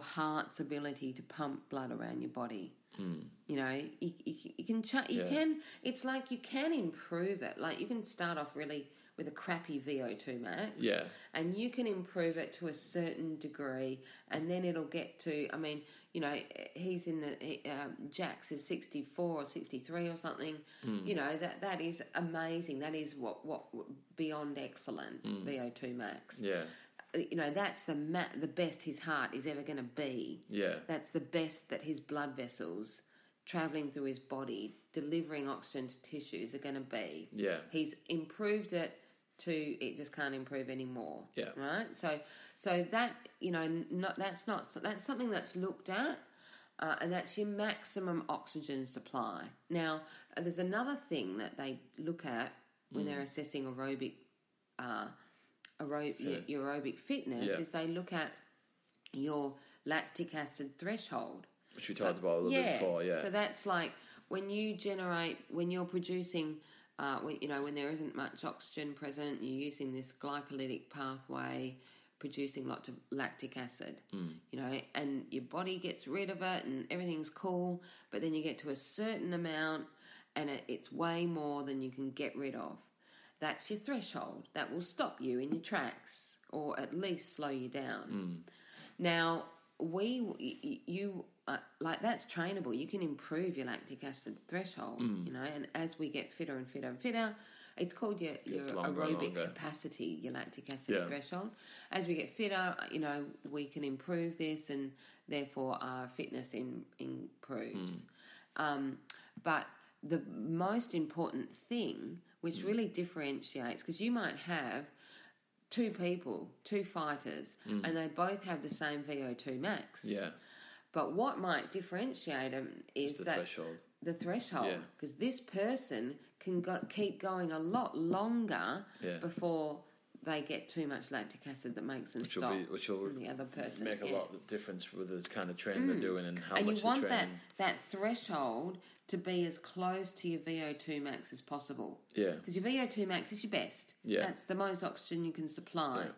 heart's ability to pump blood around your body? You know, you can it's like you can improve it. Like, you can start off really with a crappy VO2 max, and you can improve it to a certain degree, and then it'll get to, I mean, you know, he's in the Jack's is 64 or 63 or something. You know, that is amazing. That is what beyond excellent VO2 max. Yeah. You know, that's the best his heart is ever going to be. Yeah. That's the best that his blood vessels travelling through his body, delivering oxygen to tissues, are going to be. Yeah. He's improved it to it just can't improve anymore. Yeah. Right? So that, you know, that's something that's looked at, and that's your maximum oxygen supply. Now, there's another thing that they look at when they're assessing aerobic your aerobic fitness is they look at your lactic acid threshold, which we talked about a little bit before. Yeah, so that's like when you're producing, when there isn't much oxygen present, you're using this glycolytic pathway, producing lots of lactic acid. You know, and your body gets rid of it, and everything's cool. But then you get to a certain amount, and it's way more than you can get rid of. That's your threshold. That will stop you in your tracks, or at least slow you down. Now, that's trainable. You can improve your lactic acid threshold, you know, and as we get fitter and fitter and fitter, it's called your aerobic capacity, your lactic acid threshold. As we get fitter, you know, we can improve this, and therefore our fitness improves. But the most important thing, which really differentiates, because you might have two fighters, and they both have the same VO2 max. Yeah. But what might differentiate them is the threshold, because this person can keep going a lot longer before they get too much lactic acid that makes them stop. Which will from the other person make a lot of difference with the kind of training they're doing and how much they're training. And you want that threshold to be as close to your VO2 max as possible. Yeah. Because your VO2 max is your best. Yeah. That's the most oxygen you can supply. Yeah.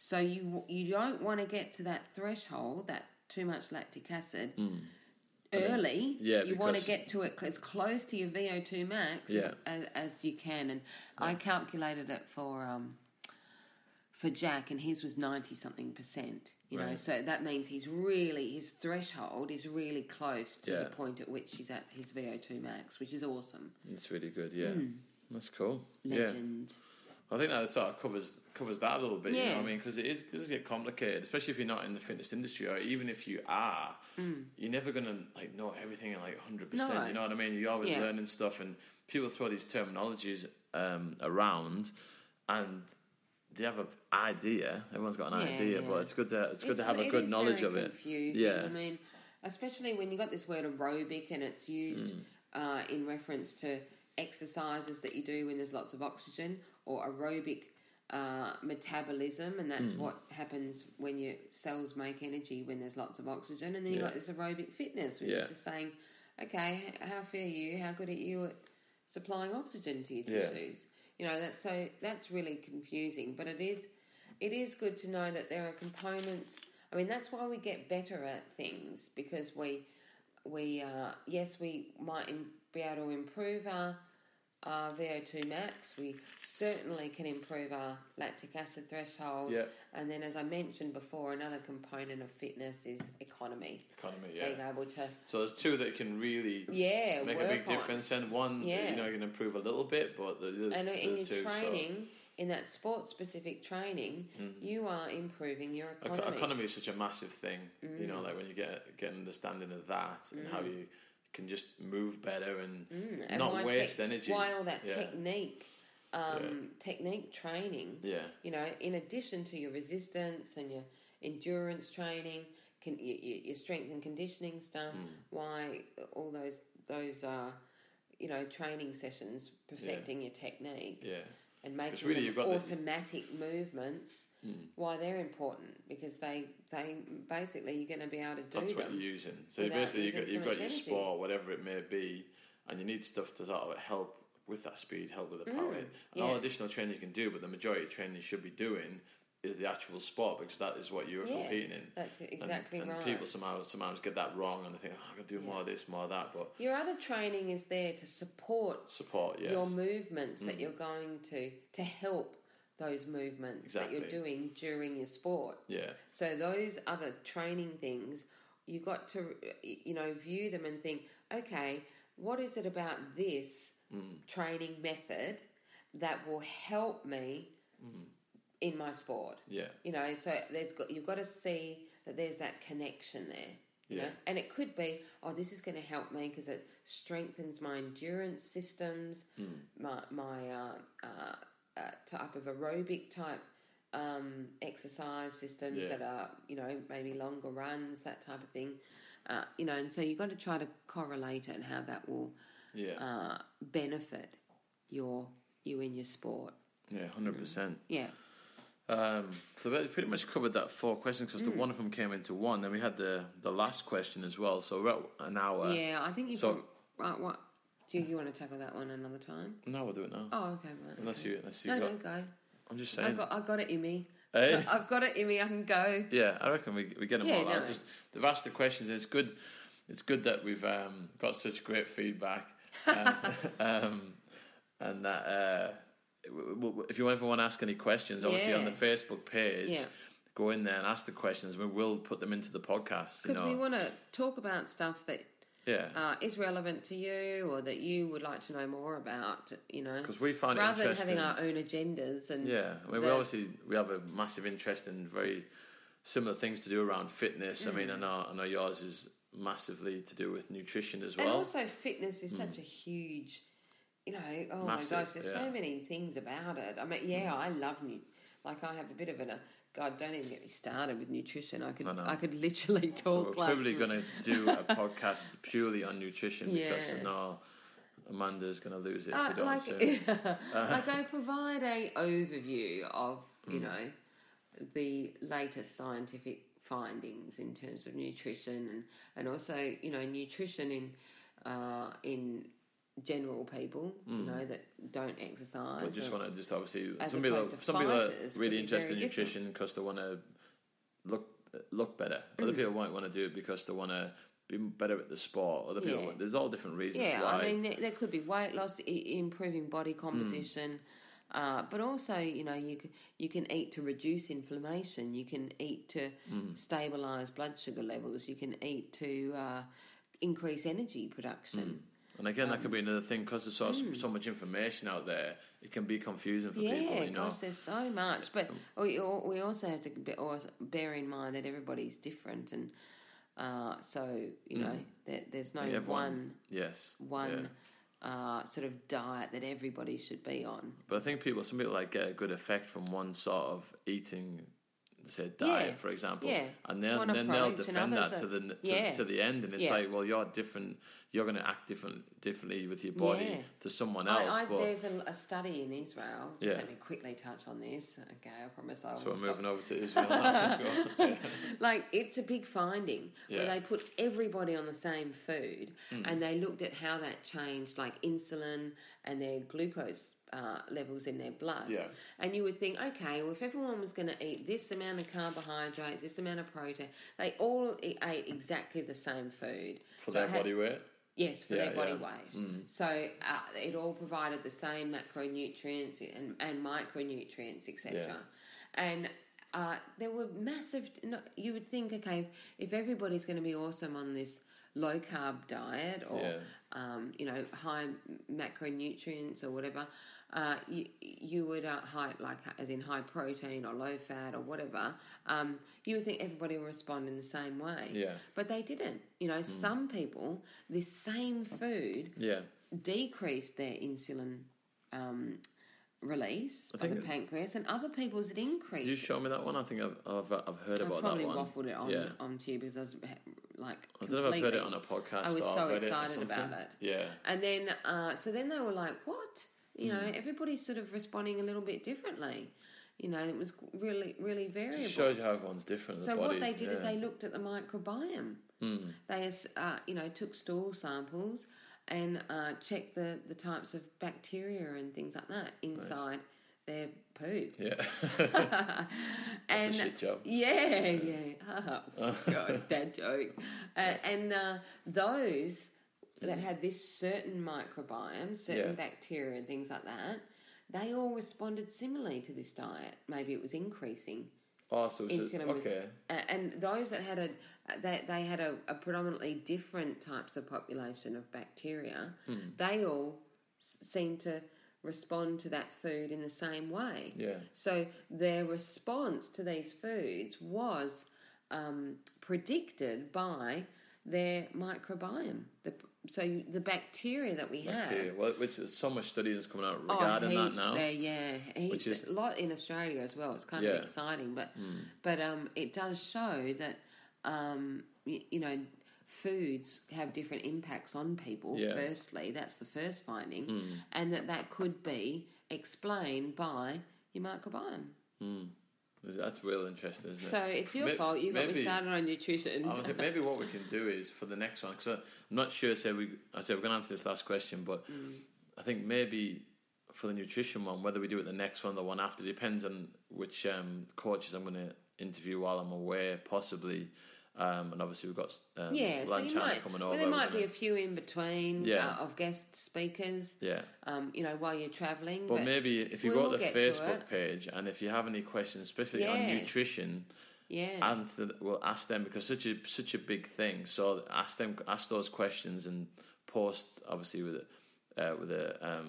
So you don't want to get to that threshold, that too much lactic acid, early. Yeah. You want to get to it as close to your VO2 max as you can. And I calculated it for Jack, and his was 90-something%. You know, so that means his threshold is really close to the point at which he's at his VO2 max, which is awesome. It's really good, yeah. That's cool. Legend. Yeah. I think that sort of covers that a little bit, you know what I mean? Because it does get complicated, especially if you're not in the fitness industry, or even if you are, you're never going to, like, know everything at, like, 100%, you know what I mean? You're always learning stuff, and people throw these terminologies around, and... they have an idea. Everyone's got an idea, but it's good to have a good knowledge of it. It's confusing. Yeah. I mean, especially when you got this word aerobic, and it's used in reference to exercises that you do when there's lots of oxygen, or aerobic metabolism, and that's what happens when your cells make energy when there's lots of oxygen. And then you got this aerobic fitness, which is just saying, okay, how fit are you? How good are you at supplying oxygen to your tissues? You know, that's really confusing, but it is good to know that there are components. I mean, that's why we get better at things, because we might be able to improve our VO2 max. We certainly can improve our lactic acid threshold. Yeah. And then, as I mentioned before, another component of fitness is economy. Being able to... So there's two that can really make a big difference. And one, you know, you can improve a little bit, but the other two... And in your training, in that sport-specific training, you are improving your economy. Economy is such a massive thing, you know, like when you get an understanding of that and how you can just move better and not waste energy. Why all that technique? Technique training, you know, in addition to your resistance and your endurance training, your strength and conditioning stuff, why all those you know, training sessions, perfecting your technique and making really automatic movements, why they're important, because they basically you're going to be able to do that's them what you're using. So basically you've got your sport, whatever it may be, and you need stuff to sort of help with that speed, help with the power, and all additional training you can do, but the majority of training you should be doing is the actual sport, because that is what you're competing in. That's exactly and people sometimes get that wrong, and they think, oh, I can do more of this, more of that. But your other training is there to support your movements that you're going to help those movements that you're doing during your sport. Yeah. So those other training things, you got to, you know, view them and think, okay, what is it about this training method that will help me in my sport? Yeah, you know, so you've got to see that there's that connection there. You know, and it could be, oh, this is going to help me because it strengthens my endurance systems, my type of aerobic type exercise systems that are, you know, maybe longer runs, that type of thing. You know, and so you've got to try to correlate it and how that will. Yeah. Benefit you in your sport. Yeah, 100%. Yeah. So we pretty much covered that 4 questions, because the one of them came into one. Then we had the last question as well. So about an hour. Yeah, I think you. So right, what do you want to tackle that one another time? No, we'll do it now. Oh, okay. Right, unless you. No, go. I'm just saying. I've got it in me. Hey? I've got it in me. I can go. Yeah, I reckon we get them all out. No. Just they've asked the questions. It's good. It's good that we've got such great feedback. And that if you ever want to ask any questions, obviously on the Facebook page, go in there and ask the questions. We will put them into the podcast, because we want to talk about stuff that is relevant to you, or that you would like to know more about. You know, because we find rather than having our own agendas, and I mean, we have a massive interest in very similar things to do around fitness. I mean, I know yours is massively to do with nutrition as well, and also fitness is such a huge, you know, massive, my gosh, there's so many things about it. I mean, I love you. Like, I have a bit of God, don't even get me started with nutrition. I could literally talk. So we're probably going to do a podcast purely on nutrition, because now Amanda's going to lose it. If we don't soon. Like, I provide a overview of you know, the latest scientific findings in terms of nutrition, and also, you know, nutrition in general people, you know, that don't exercise. I just want to just obviously some people are really interested in nutrition because they want to look better. Other people might want to do it because they want to be better at the sport. Other people, there's all different reasons. Yeah, why. I mean, there could be weight loss, improving body composition. But also, you know, you can eat to reduce inflammation. You can eat to stabilise blood sugar levels. You can eat to increase energy production. And again, that could be another thing, because there's so much information out there. It can be confusing for people, you know. Yeah, gosh, there's so much. But we also have to bear in mind that everybody's different, and so, you know, there's no one sort of diet that everybody should be on. But I think some people like get a good effect from one sort of eating, say, diet, for example, and then they'll defend that to the end, and it's like, well, you're different. You're going to act differently with your body to someone else. There's a study in Israel. Just let me quickly touch on this. Okay, I promise I will. So we're moving over to Israel. Like, it's a big finding where they put everybody on the same food, and they looked at how that changed, like, insulin and their glucose levels in their blood. Yeah. And you would think, okay, well, if everyone was going to eat this amount of carbohydrates, this amount of protein, they all ate exactly the same food. For their body weight? Yes, for their body weight. Mm. So it all provided the same macronutrients and micronutrients, etc. Yeah. And There were massive... You would think, okay, if everybody's going to be awesome on this low-carb diet or, high macronutrients or whatever, you would high, like as in high protein or low fat or whatever, you would think everybody would respond in the same way. Yeah. But they didn't. Some people, this same food decreased their insulin release of the pancreas, and other people's it increased. Did you show me that one? I think I've heard about that one. I probably waffled it onto you because I was like, I don't know if I've heard it on a podcast. I was so excited about it. Yeah. And then, so then they were like, what? Everybody's sort of responding a little bit differently. It was really, really variable. It shows you how everyone's different. So what they did is they looked at the microbiome. Mm. They, took stool samples and checked the types of bacteria and things like that inside their poop. Yeah. That's a shit job. Yeah. Oh, God, dad joke. And those that had this certain microbiome, certain bacteria and things like that, they all responded similarly to this diet. Maybe it was increasing. Oh, so it was just, okay. And those that had a predominantly different types of population of bacteria, they all seemed to respond to that food in the same way. Yeah. So their response to these foods was predicted by their microbiome. So the bacteria that we have... Well, which is so much study that's coming out regarding that now. Heaps, a lot in Australia as well. It's kind of exciting, but it does show that, foods have different impacts on people, firstly. That's the first finding. And that could be explained by your microbiome. That's real interesting, isn't it? So it's your fault. You got me started on nutrition. I think maybe what we can do is for the next one, because I'm not sure. I said we're going to answer this last question, but I think maybe for the nutrition one, whether we do it the next one, the one after, depends on which coaches I'm going to interview while I'm away, possibly. And obviously we've got coming over. Well, there might be a few in between of guest speakers. Yeah. While you're travelling. But maybe if you go to the Facebook page and if you have any questions, specifically on nutrition, we'll ask them because such a big thing. So ask those questions and post obviously with a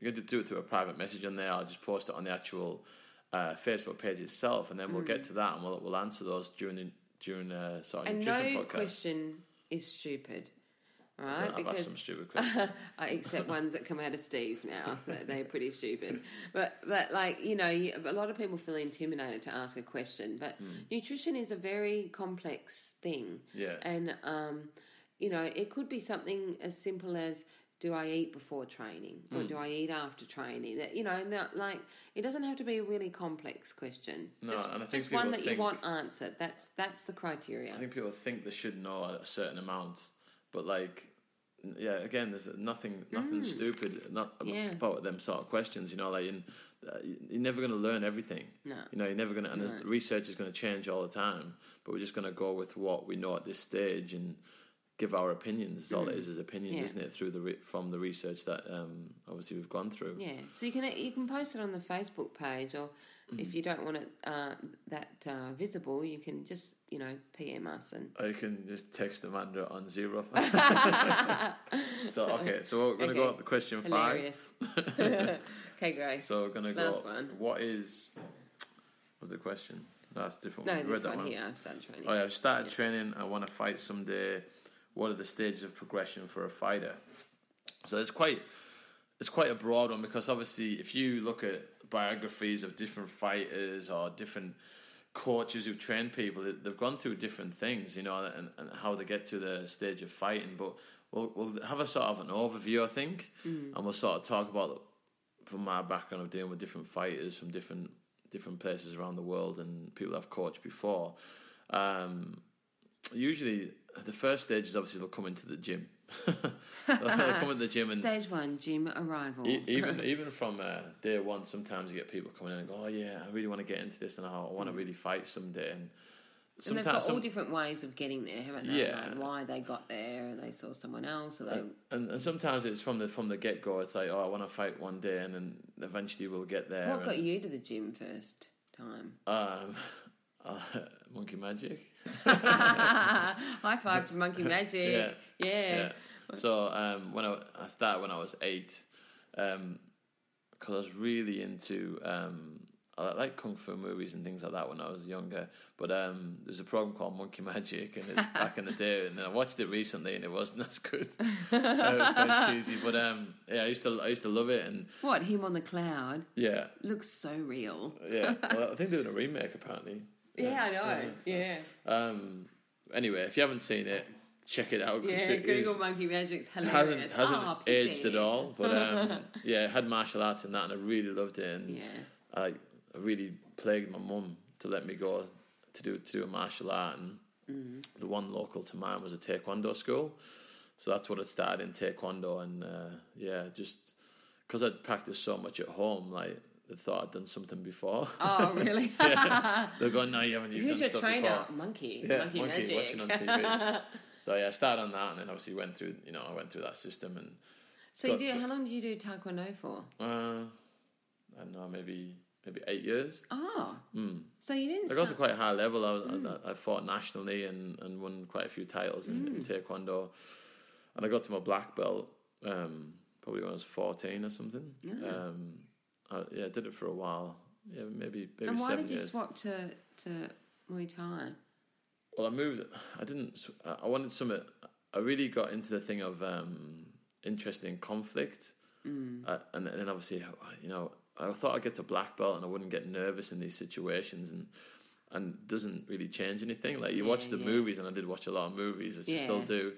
you could do it through a private message on there. I'll just post it on the actual Facebook page itself, and then we'll get to that and we'll answer those during a nutrition podcast. Question is stupid, right? I've asked some stupid questions. Except ones that come out of Steve's mouth. They're pretty stupid. But a lot of people feel intimidated to ask a question. But nutrition is a very complex thing. Yeah. And, it could be something as simple as, do I eat before training or do I eat after training? It doesn't have to be a really complex question. No, and I think just one that you want answered. That's the criteria. I think people think they should know a certain amount, but again, there's nothing stupid about them sort of questions. You're never going to learn everything. No. You're never going to, and research is going to change all the time. But we're just going to go with what we know at this stage and give our opinions. It's all it is opinion, isn't it? Through from the research that obviously we've gone through. Yeah, so you can post it on the Facebook page, or if you don't want it that visible, you can just PM us and. Or you can just text Amanda on 05. So we're going to go up to question 5. Hilarious. Okay, great. So we're going to go. Last one. What is? What's the question? That's different. No, this one here. I've started training. Oh, yeah, I've started training. I want to fight someday. What are the stages of progression for a fighter? So it's quite a broad one, because obviously if you look at biographies of different fighters or different coaches who train people, they've gone through different things, and how they get to the stage of fighting. But we'll have a sort of an overview, I think, and we'll sort of talk about, from my background of dealing with different fighters from different places around the world and people I've coached before. Usually, the first stage is obviously they'll come into the gym. They'll come into the gym and stage one, gym arrival. Even from day one, sometimes you get people coming in and go, "Oh yeah, I really want to get into this, and I want to really fight someday." And sometimes they've got all different ways of getting there, haven't they? Yeah, like why they got there, and they saw someone else, or they. And sometimes it's from the get go. It's like, "Oh, I want to fight one day," and then eventually we'll get there. What got you to the gym first time? Monkey Magic. High five to Monkey Magic. Yeah. So I started when I was 8, because I was really into I like kung fu movies and things like that when I was younger. But there's a program called Monkey Magic, and it's back in the day. And I watched it recently, and it wasn't as good. It was kind of cheesy, but yeah, I used to love it. And what, him on the cloud? Yeah, looks so real. Yeah, well, I think they're doing a remake apparently. Yeah, I know. Yeah. So, anyway, if you haven't seen it, check it out. Yeah, Google Monkey Magic's hilarious. Hasn't aged at all, but yeah, it had martial arts in that, and I really loved it. And yeah, I really plagued my mum to let me go to do a martial art, and the one local to mine was a taekwondo school, so that's what I started in, taekwondo. And yeah, just because I'd practiced so much at home, like they thought I'd done something before. Oh, really? Yeah. They're going, no, you haven't. Who's your trainer? Before. Monkey Magic. Watching on TV. So yeah, I started on that, and then obviously I went through that system. And so how long did you do taekwondo for? I don't know, maybe 8 years. Oh. So you didn't... I got to quite a high level. I fought nationally and won quite a few titles in taekwondo. And I got to my black belt probably when I was 14 or something. Oh. I did it for a while. Yeah, maybe 7 years. And why did you swap to Muay Thai? Well, I wanted something... I really got into the thing of interest in conflict. And then obviously, I thought I'd get to black belt and I wouldn't get nervous in these situations, and doesn't really change anything. Like, you watch the movies, and I did watch a lot of movies, which I still do,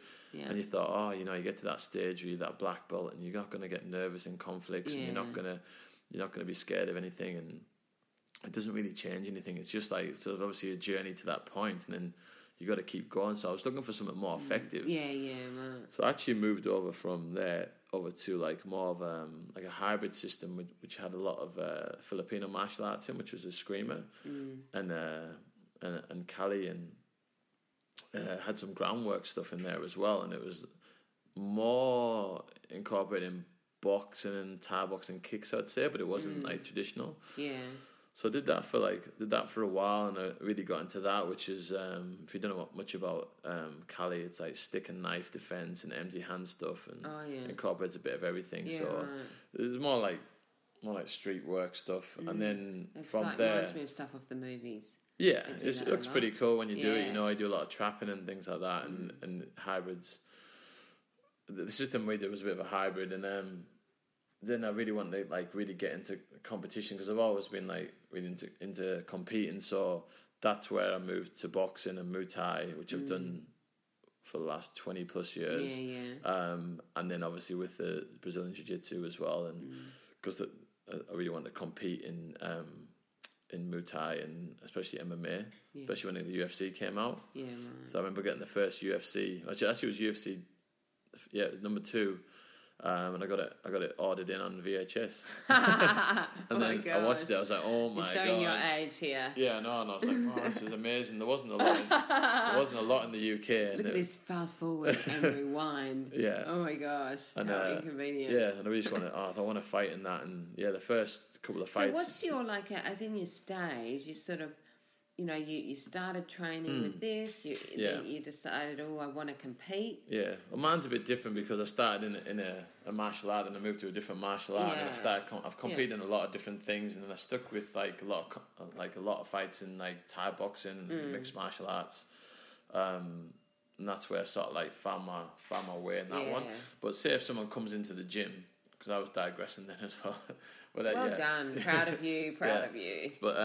and you thought, you get to that stage where you're that black belt and you're not going to get nervous in conflicts, and you're not going to be scared of anything, and it doesn't really change anything. It's just like, it's sort of obviously a journey to that point, and then you got to keep going. So I was looking for something more effective. Right. So I actually moved over from there over to like more of like a hybrid system, which had a lot of Filipino martial arts in, which was a screamer and Kali, and had some groundwork stuff in there as well. And it was more incorporating boxing and Thai boxing kicks, I'd say, but it wasn't like traditional. Yeah. So I did that for a while, and I really got into that, which is, if you don't know much about Kali, it's like stick and knife defense and empty hand stuff, and incorporates a bit of everything. Yeah, so it's more like street work stuff, and then from there, reminds me of stuff off the movies. Yeah, it looks pretty cool when you do it. I do a lot of trapping and things like that, and hybrids. The system we did was a bit of a hybrid, and then I really wanted to really get into competition, because I've always been really into competing. So that's where I moved to boxing and Muay Thai, which I've done for the last 20 plus years. And then obviously with the Brazilian Jiu Jitsu as well, and because I really wanted to compete in Muay Thai, and especially MMA, especially when the UFC came out. Yeah, right. So I remember getting the first UFC. Actually, it was UFC. Yeah, it was number 2. And I got it ordered in on VHS. Then I watched it. I was like, "Oh my god!" You're showing your age here. Yeah, no, and I was like, "Oh, this is amazing." There wasn't a lot in the UK. Look at this. Fast forward and rewind. Yeah. Oh my gosh! And, how inconvenient. Yeah, and I really just wanted. I want to fight in that, and the first couple of fights. So, what's your as in your stage? You sort of, you started training with this. You decided, I want to compete. Yeah, well, mine's a bit different because I started in a martial art, and I moved to a different martial art, and I've competed in a lot of different things, and then I stuck with a lot of fights in Thai boxing, and mixed martial arts, and that's where I sort of found my way in that one. But say if someone comes into the gym, because I was digressing then as well. But, well done, proud of you. But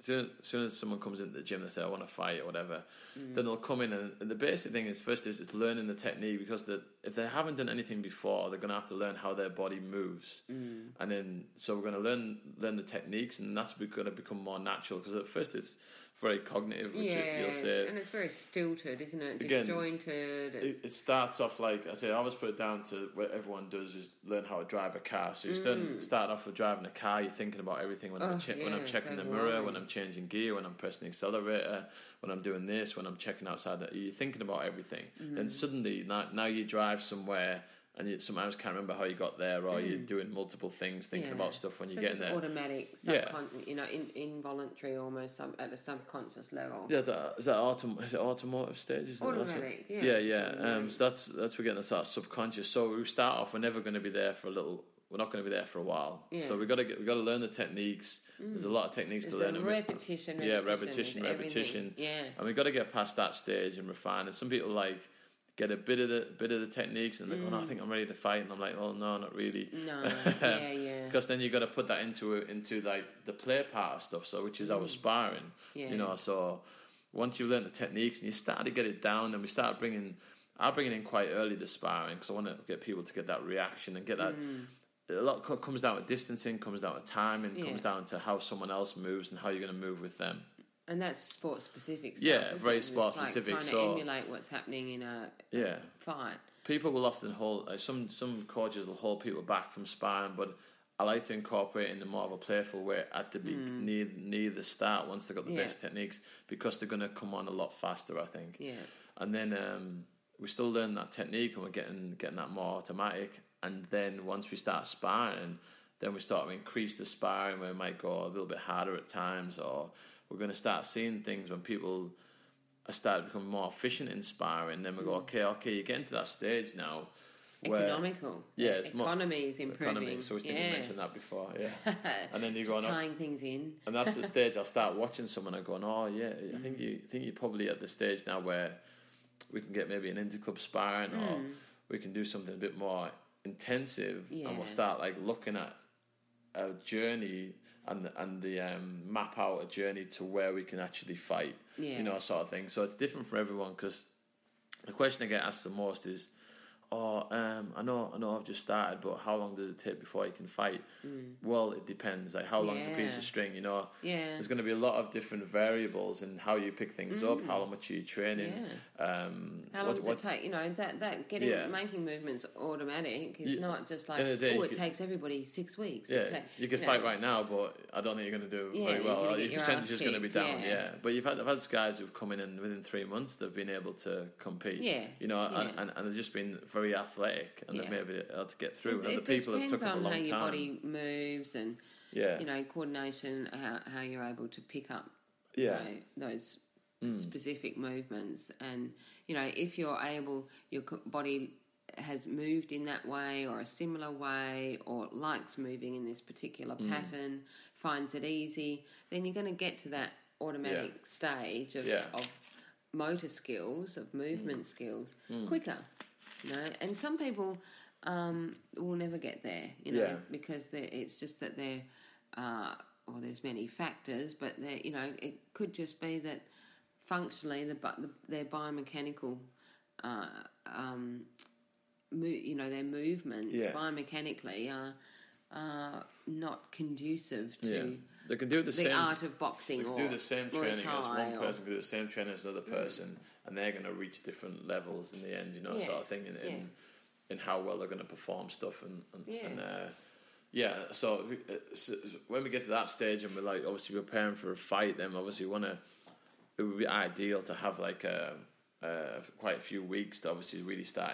As soon as someone comes into the gym and say, I want to fight or whatever, then they'll come in, and the basic thing is first is learning the technique, because if they haven't done anything before, they're going to have to learn how their body moves. And then, so we're going to learn the techniques, and that's going to become more natural, because at first it's very cognitive, which you'll say. And it's very stilted, isn't it? Again, disjointed. It starts off, like I say, I always put it down to what everyone does is learn how to drive a car. So you start off with driving a car, you're thinking about everything when I'm checking the mirror, when I'm changing gear, when I'm pressing the accelerator, when I'm doing this, when I'm checking outside, you're thinking about everything. Then suddenly, now you drive somewhere, and you sometimes can't remember how you got there, or you're doing multiple things, thinking about stuff when you get in there. Automatic, you know, involuntary, almost at a subconscious level. Yeah, is that automotive stage? Is automatic, what, yeah. So that's we're getting that sort of subconscious. So we start off, we're never going to be there for a little. We're not going to be there for a while. Yeah. So we got to learn the techniques. There's a lot of techniques to learn. Repetition. Yeah. And we got to get past that stage and refine. And some people get a bit of the techniques, and they're going, I think I'm ready to fight, and I'm like, oh no, not really. No, yeah. Because then you got to put that into the play part of stuff, so which is our sparring. Yeah. You know, so once you learn the techniques and you start to get it down, and we start bringing, I bring it in quite early, the sparring, because I want to get people to get that reaction and get that. A lot comes down to distancing, comes down to timing, comes down to how someone else moves and how you're going to move with them. And that's sport specific stuff. Yeah, very sport specific. Trying to emulate what's happening in a fight. People will often hold some coaches will hold people back from sparring, but I like to incorporate in the more of a playful way at the near the start, once they've got the best techniques, because they're going to come on a lot faster, I think. Yeah. And then we still learn that technique, and we're getting that more automatic. And then once we start sparring, then we start to increase the sparring, where we might go a little bit harder at times, or we're going to start seeing things when people are starting to become more efficient in sparring. Then we go, okay, you're getting to that stage now. Economical. Yeah, it's economy is improving. Economy, so we think you mentioned that before, yeah. And then you go tying things in. And that's the stage I'll start watching someone and going, oh yeah, I think you're probably at the stage now where we can get maybe an inter-club sparring, or we can do something a bit more intensive, and we'll start looking at a journey and map out a journey to where we can actually fight, you know, sort of thing. So it's different for everyone, because the question I get asked the most is, I know I've just started, but how long does it take before you can fight? Well, it depends, how long's a piece of string, you know. There's going to be a lot of different variables in how you pick things up, how much you're training, how long does it take, you know, that getting making movements automatic. It's not just it takes everybody 6 weeks. You could fight right now, but I don't think you're going to do very well. Your percentage is going to be down, but I've had guys who've come in and within 3 months they've been able to compete, you know, and they've just been very athletic, and that maybe how to get through. It people have took them a long time. Depends on how your body moves, and you know, coordination, how you're able to pick up, you know, those specific movements, and you know, if you're able, your body has moved in that way or a similar way, or likes moving in this particular pattern, finds it easy, then you're going to get to that automatic stage of motor skills, of movement skills quicker. You know, and some people will never get there, you know, because it's just that they're, there's many factors, but they, you know, it could just be that functionally their biomechanical, you know, their movements biomechanically are not conducive to. Yeah. They can do the same art of boxing, or do the same training as one person, can do the same training as another person, and they're going to reach different levels in the end, you know, sort of thing, in how well they're going to perform stuff, So when we get to that stage and we're obviously preparing for a fight, then obviously it would be ideal to have quite a few weeks to obviously really start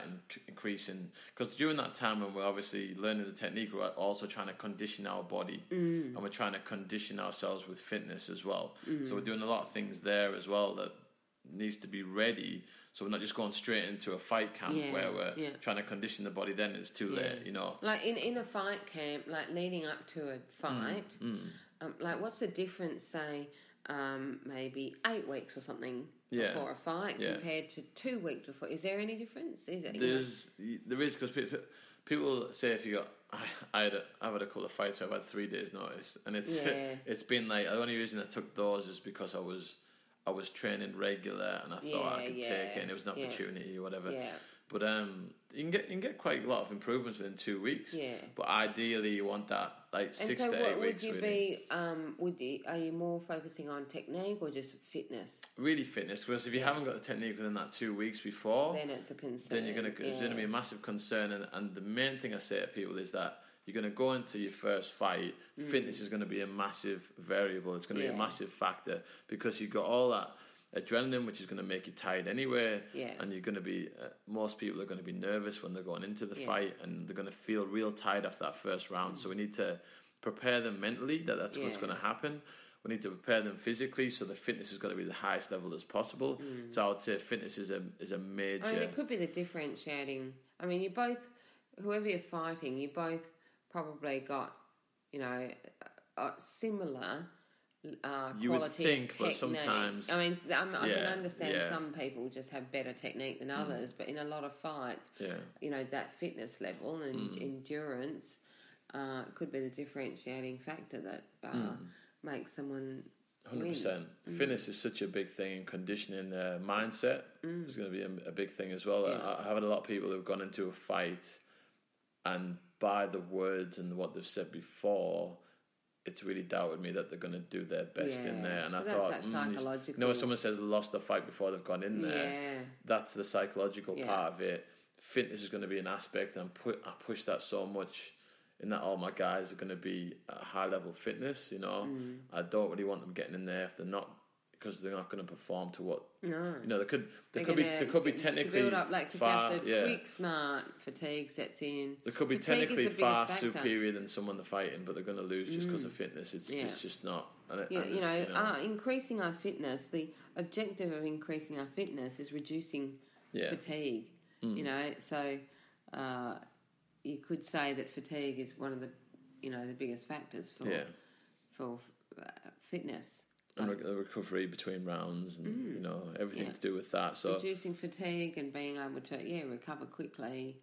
increasing, because during that time when we're obviously learning the technique, we're also trying to condition our body, and we're trying to condition ourselves with fitness as well, so we're doing a lot of things there as well that needs to be ready, so we're not just going straight into a fight camp where we're trying to condition the body, then it's too late, you know, in a fight camp, leading up to a fight, what's the difference, say maybe 8 weeks or something before a fight compared to 2 weeks before? Is there any difference? There is, because people say, if you got, I've had a couple of fights where I've had 3 days notice, and it's been the only reason I took those is because I was training regular, and I thought I could take it, and it was an opportunity or whatever. Yeah. But you can get quite a lot of improvements within 2 weeks. Yeah. But ideally, you want that 6 to 8 weeks. Would you be? Are you more focusing on technique or just fitness? Really fitness, because if you haven't got the technique within that 2 weeks before, then it's a concern. Then it's going to be a massive concern. And the main thing I say to people is that you're going to go into your first fight. Fitness is going to be a massive variable. It's going to be a massive factor, because you've got all that adrenaline, which is going to make you tired anyway. Yeah. And you're going to be, most people are going to be nervous when they're going into the fight, and they're going to feel real tired after that first round. Mm. So we need to prepare them mentally that that's what's going to happen. We need to prepare them physically, so the fitness is going to be the highest level as possible. Mm. So I would say fitness is a major... I mean, it could be the differentiating. I mean, you both, whoever you're fighting, you both probably got, you know, similar quality you would think, of technique. But sometimes... I mean, I can understand some people just have better technique than others, but in a lot of fights, you know, that fitness level and endurance could be the differentiating factor that... make someone 100%. Fitness is such a big thing, and conditioning, mindset is going to be a big thing as well. Yeah. I've had a lot of people who've gone into a fight, and by the words and what they've said before, it's really doubted me that they're going to do their best in there. And so I thought, that psychological... you know, when someone says lost the fight before they've gone in there, that's the psychological part of it. Fitness is going to be an aspect, and I push that so much, in that all my guys are going to be at high level fitness, you know. I don't really want them getting in there if they're not, because they're not going to perform to what. No. You know, they could be technically build up lactic acid, quick, smart, fatigue sets in. They could be technically far superior than someone they're fighting, but they're going to lose just because of fitness. It's just not. Increasing our fitness. The objective of increasing our fitness is reducing fatigue. You know, so. You could say that fatigue is one of the, you know, the biggest factors for fitness. And the recovery between rounds and, you know, everything to do with that. So reducing fatigue and being able to, recover quickly.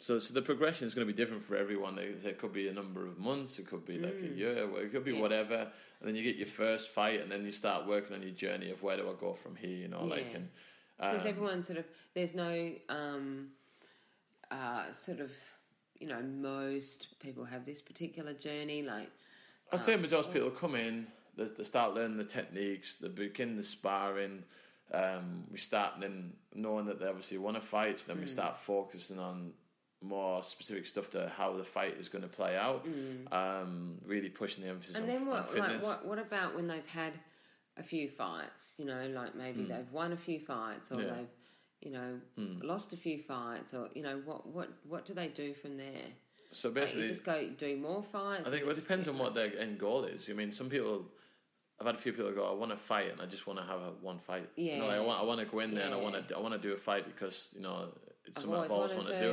So the progression is going to be different for everyone. There could be a number of months, it could be like a year, it could be whatever. And then you get your first fight and then you start working on your journey of where do I go from here, you know. So is everyone sort of, there's no... sort of, you know, most people have this particular journey. Like, I'd say majority people come in, they start learning the techniques, they begin the sparring. We start then knowing that they obviously want to fight, so then we start focusing on more specific stuff to how the fight is going to play out. Really pushing the emphasis on fitness. And then what about when they've had a few fights? You know, like maybe they've won a few fights, or they've, you know, lost a few fights, or, you know, what do they do from there? So basically... Like, you just go do more fights? I think it depends on what their end goal is. I mean, some people... I've had a few people go, I want to fight and I just want to have one fight. Yeah. No, I want to go in there and I want to do a fight because, you know, it's something I've always wanted to do.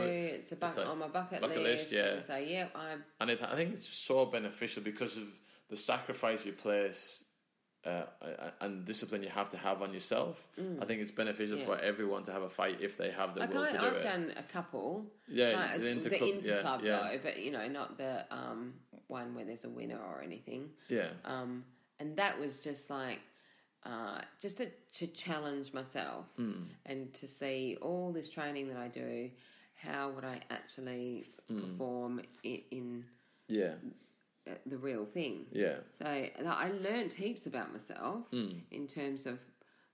It's like on my bucket list. And say, I think it's so beneficial because of the sacrifice you place... and discipline you have to have on yourself. I think it's beneficial for everyone to have a fight if they have the will to do it. I've done a couple. Like, the inter-club though, but, you know, not the one where there's a winner or anything. And that was just like, just to challenge myself and to see all this training that I do, how would I actually perform in the real thing. So I learnt heaps about myself in terms of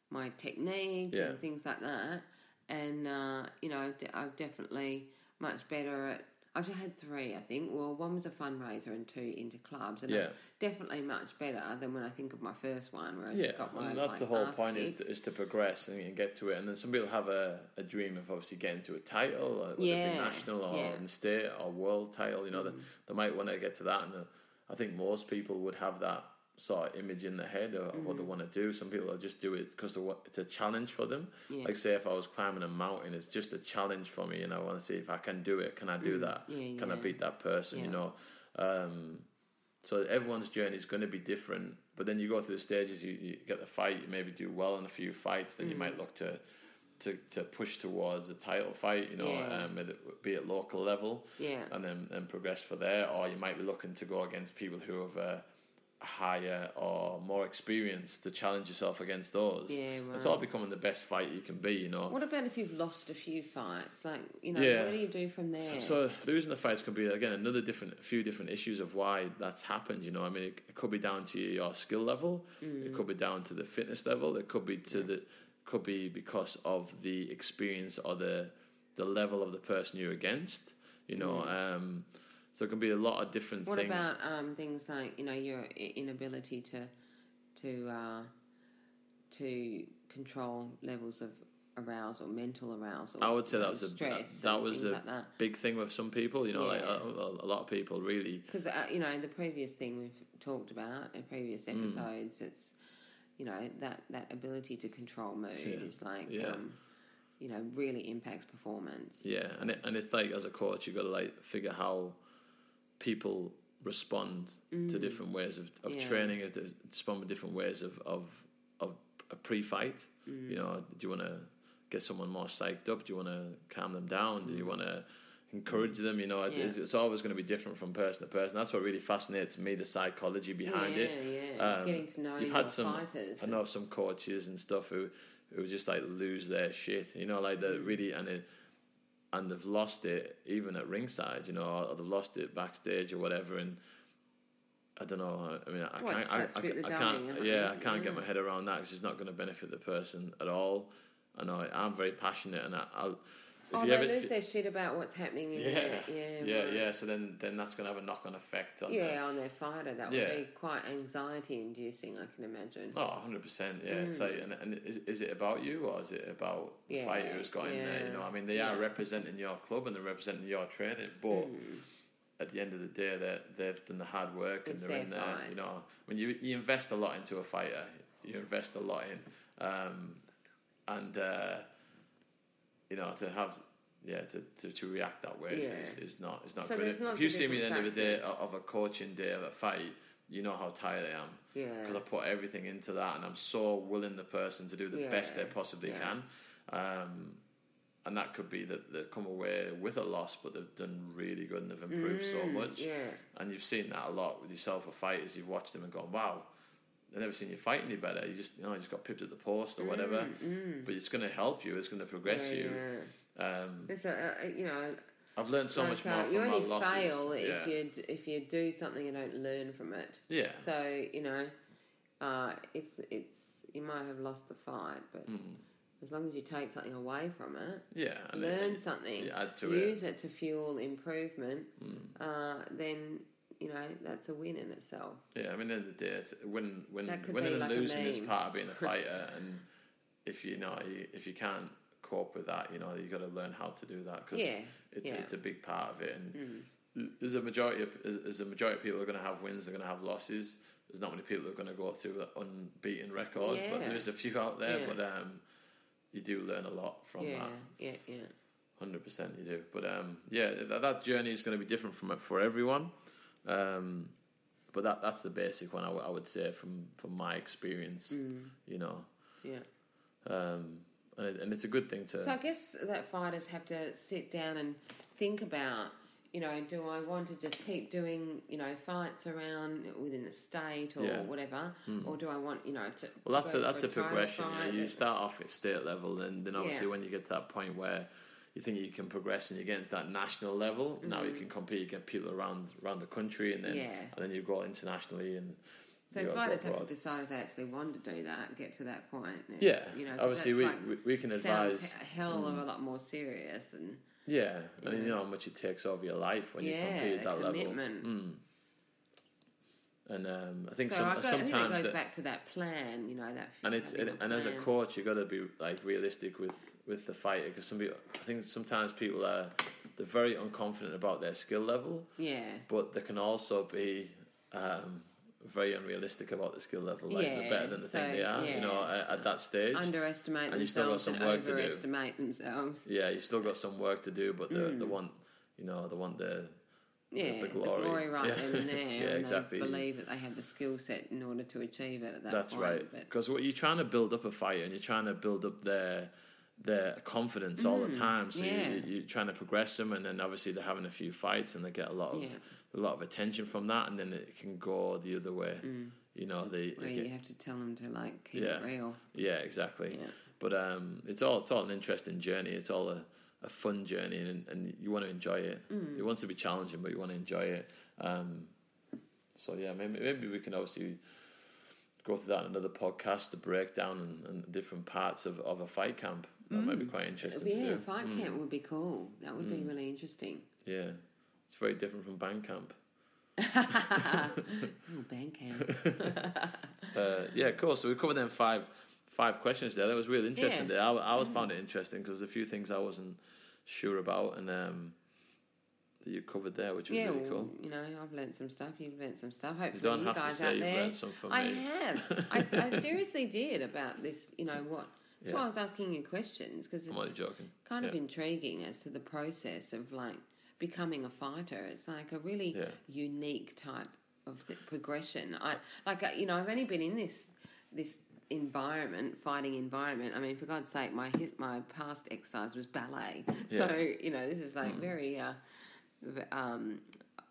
my technique and things like that. And you know, I've definitely much better at. I've had three, I think. Well, one was a fundraiser and two into clubs, and I'm definitely much better than when I think of my first one, where I just got my. And that's the whole point is to progress and get to it. And then some people have a dream of obviously getting to a title, whether it be national or state or world title. You know, they might want to get to that, and I think most people would have that sort of image in their head of what they want to do. Some people will just do it because it's a challenge for them. Like, say if I was climbing a mountain, it's just a challenge for me, and I want to see if I can do it. Can I do that? Can I beat that person? You know, so everyone's journey is going to be different. But then you go through the stages. You get the fight. You maybe do well in a few fights. Then you might look to push towards a title fight, you know, be at local level, and then progress for there. Or you might be looking to go against people who have higher or more experienced, to challenge yourself against those. Right. It's all becoming the best fight you can be, you know. What about if you've lost a few fights? Like, you know, what do you do from there? So losing the fights can be, again, a few different issues of why that's happened, you know. I mean, it could be down to your skill level. It could be down to the fitness level. It could be because of the experience or the level of the person you're against, you know. So it can be a lot of different things. What about things like, you know, your inability to to control levels of arousal, mental arousal. I would say that was a big thing with some people, you know, like a lot of people really. Because, you know, the previous thing we've talked about in previous episodes, it's, you know, that ability to control mood is like, you know, really impacts performance. Yeah, so. and it's like, as a coach, you've got to like figure how people respond to different ways of training, to respond with different ways of a pre-fight. You know, do you want to get someone more psyched up? Do you want to calm them down? Do you want to encourage them? You know, it's always going to be different from person to person. That's what really fascinates me, the psychology behind it. Yeah, getting to know fighters. I know of some coaches and stuff who just like lose their shit. You know, like they're really and they've lost it even at ringside. You know, or they've lost it backstage or whatever. And I don't know. I mean, I can't. Yeah, I can't get my head around that because it's not going to benefit the person at all. I know I'm very passionate, and I'll. If they lose their shit about what's happening in there. Yeah. So then that's going to have a knock-on effect on on their fighter. That would be quite anxiety-inducing, I can imagine. Oh, 100%, yeah. Mm. It's like, and is it about you, or is it about the fighter who's got in there? You know, I mean, they are representing your club and they're representing your training, but at the end of the day, they've done the hard work and they're in there. Fight. You know, when you invest a lot into a fighter, you invest a lot in, you know, to have, to react that way is not good. If you see me at the end of the day of a coaching day of a fight, you know how tired I am. Yeah. Because I put everything into that, and I'm so willing the person to do the best they possibly can. And that could be that they come away with a loss, but they've done really good and they've improved so much. Yeah. And you've seen that a lot with yourself with fighters. You've watched them and gone, wow. I've never seen you fight any better. You just, you just got pipped at the post or whatever. But it's going to help you. It's going to progress you. Yeah. It's you know, I've learned so much more from my losses. You only fail if you do something and don't learn from it. Yeah. So you know, it's you might have lost the fight, but as long as you take something away from it, learn something, you add to use it to fuel improvement, then. You know, that's a win in itself. Yeah, I mean, at the end of the day, it's winning and like losing is part of being a fighter. And if you can't cope with that, you know, you got to learn how to do that because it's a big part of it. And there's a majority of people are going to have wins, they're going to have losses. There's not many people that are going to go through an unbeaten record, but there's a few out there. But you do learn a lot from that. Yeah. 100% you do. But that journey is going to be different for everyone. But that's the basic one I would say from my experience, you know. Yeah. And it's a good thing to... So I guess that fighters have to sit down and think about, you know, do I want to just keep doing, you know, fights around within the state or whatever, or do I want, you know, to... Well, that's a progression. You know, you start off at state level and then obviously when you get to that point where... You think you can progress and you get into that national level. Now you can compete against people around the country, and then you go internationally. And so fighters have to decide if they actually want to do that, get to that point. And, you know, obviously we can advise. Sounds a hell of a lot more serious and and you know how much it takes over your life when you compete at that commitment. Level. And I think sometimes I think it goes back to that plan, you know, that. And as a coach, you got to be like realistic with the fighter because I think sometimes people they're very unconfident about their skill level. Yeah. But they can also be very unrealistic about the skill level. Like they're better than they think they are. You know, at that stage, underestimate themselves and overestimate themselves. Yeah, you've still got some work to do, but they want the glory right then and there. And exactly. They believe that they have the skill set in order to achieve it at that point. That's right. Because what you're trying to build up a fighter and you're trying to build up their confidence all the time. So you're trying to progress them, and then obviously they're having a few fights and they get a lot of attention from that, and then it can go the other way. You know, you have to tell them to like keep it real. Yeah, exactly. Yeah. But it's all an interesting journey. It's all a fun journey, and you want to enjoy it. It wants to be challenging, but you want to enjoy it. So yeah, maybe we can obviously go through that in another podcast, the breakdown and different parts of a fight camp. That might be quite interesting. Yeah, a fight camp would be cool. That would be really interesting. Yeah, it's very different from band camp. Band camp. Yeah, cool. So we've covered them five five questions there. That was really interesting. Yeah. I found it interesting because a few things I wasn't sure about, and that you covered there, which was really cool. You know, I've learnt some stuff. You've learnt some stuff. Hopefully, you guys out there, learnt some from me. I seriously did about this. You know what? That's why I was asking you questions, because it's kind of intriguing as to the process of like becoming a fighter. It's like a really unique type of progression. I've only been in this fighting environment. I mean, for God's sake, my past exercise was ballet. Yeah. So, you know, this is like very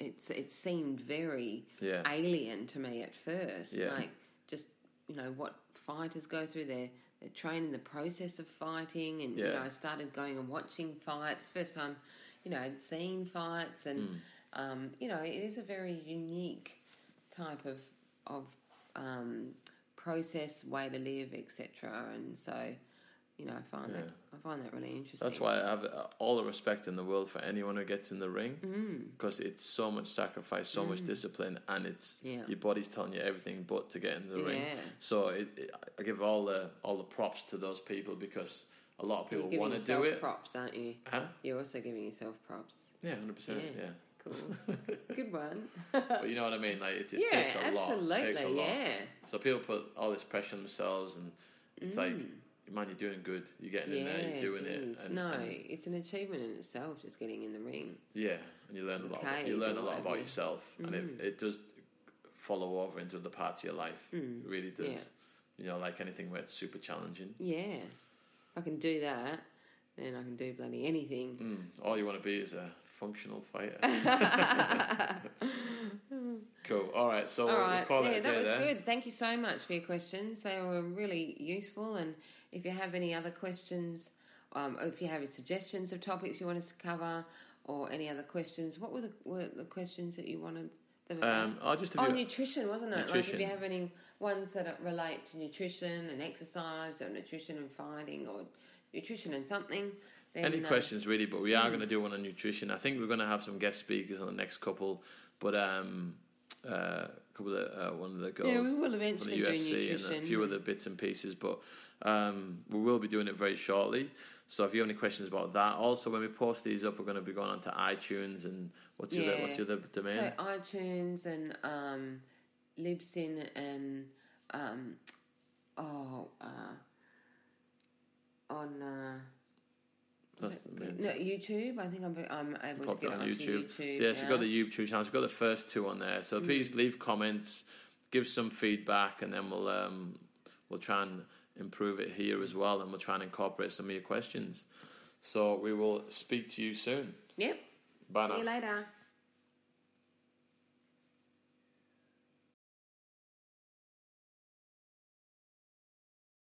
it seemed very alien to me at first. Yeah. Like, just, you know, what fighters go through, their training, the process of fighting, and you know, I started going and watching fights. First time, you know, I'd seen fights, and you know, it is a very unique type of process, way to live, etc. And so, you know, I find that really interesting. That's why I have all the respect in the world for anyone who gets in the ring, because it's so much sacrifice, so much discipline, and it's your body's telling you everything but to get in the ring. So I give all the props to those people, because a lot of people want to do it. You're giving yourself props, aren't you? Huh? You're also giving yourself props. Yeah, 100%. Yeah. Cool. Good one. But you know what I mean? Like, it takes a lot. Absolutely, yeah. So people put all this pressure on themselves, and it's like, man, you're doing good. You're getting in there, you're doing it. And it's an achievement in itself, just getting in the ring. Yeah, and you learn a lot. You learn a lot about yourself, and it does follow over into other parts of your life. It really does. Yeah. You know, like anything where it's super challenging. Yeah, if I can do that, then I can do bloody anything. All you want to be is a functional fighter. Cool. All right. So we'll call it a day. That was good. Thank you so much for your questions. They were really useful. And if you have any other questions, or if you have any suggestions of topics you want us to cover, or any other questions, what were the questions that you wanted? Nutrition, wasn't it? Nutrition. Like, if you have any ones that relate to nutrition and exercise, or nutrition and fighting, or nutrition and something. Any questions, really, but we are going to do one on nutrition. I think we're going to have some guest speakers on the next couple, but one of the girls we'll eventually from the UFC and a few other bits and pieces, but we will be doing it very shortly. So if you have any questions about that, also when we post these up, we're going to be going on to iTunes, and what's your other domain? So iTunes and Libsyn and YouTube. I think I'm able to get on YouTube. So yes, you've got the YouTube channel. You've got the first two on there. So please leave comments, give some feedback, and then we'll try and improve it here as well, and we'll try and incorporate some of your questions. So we will speak to you soon. Yep. Bye now. See you later.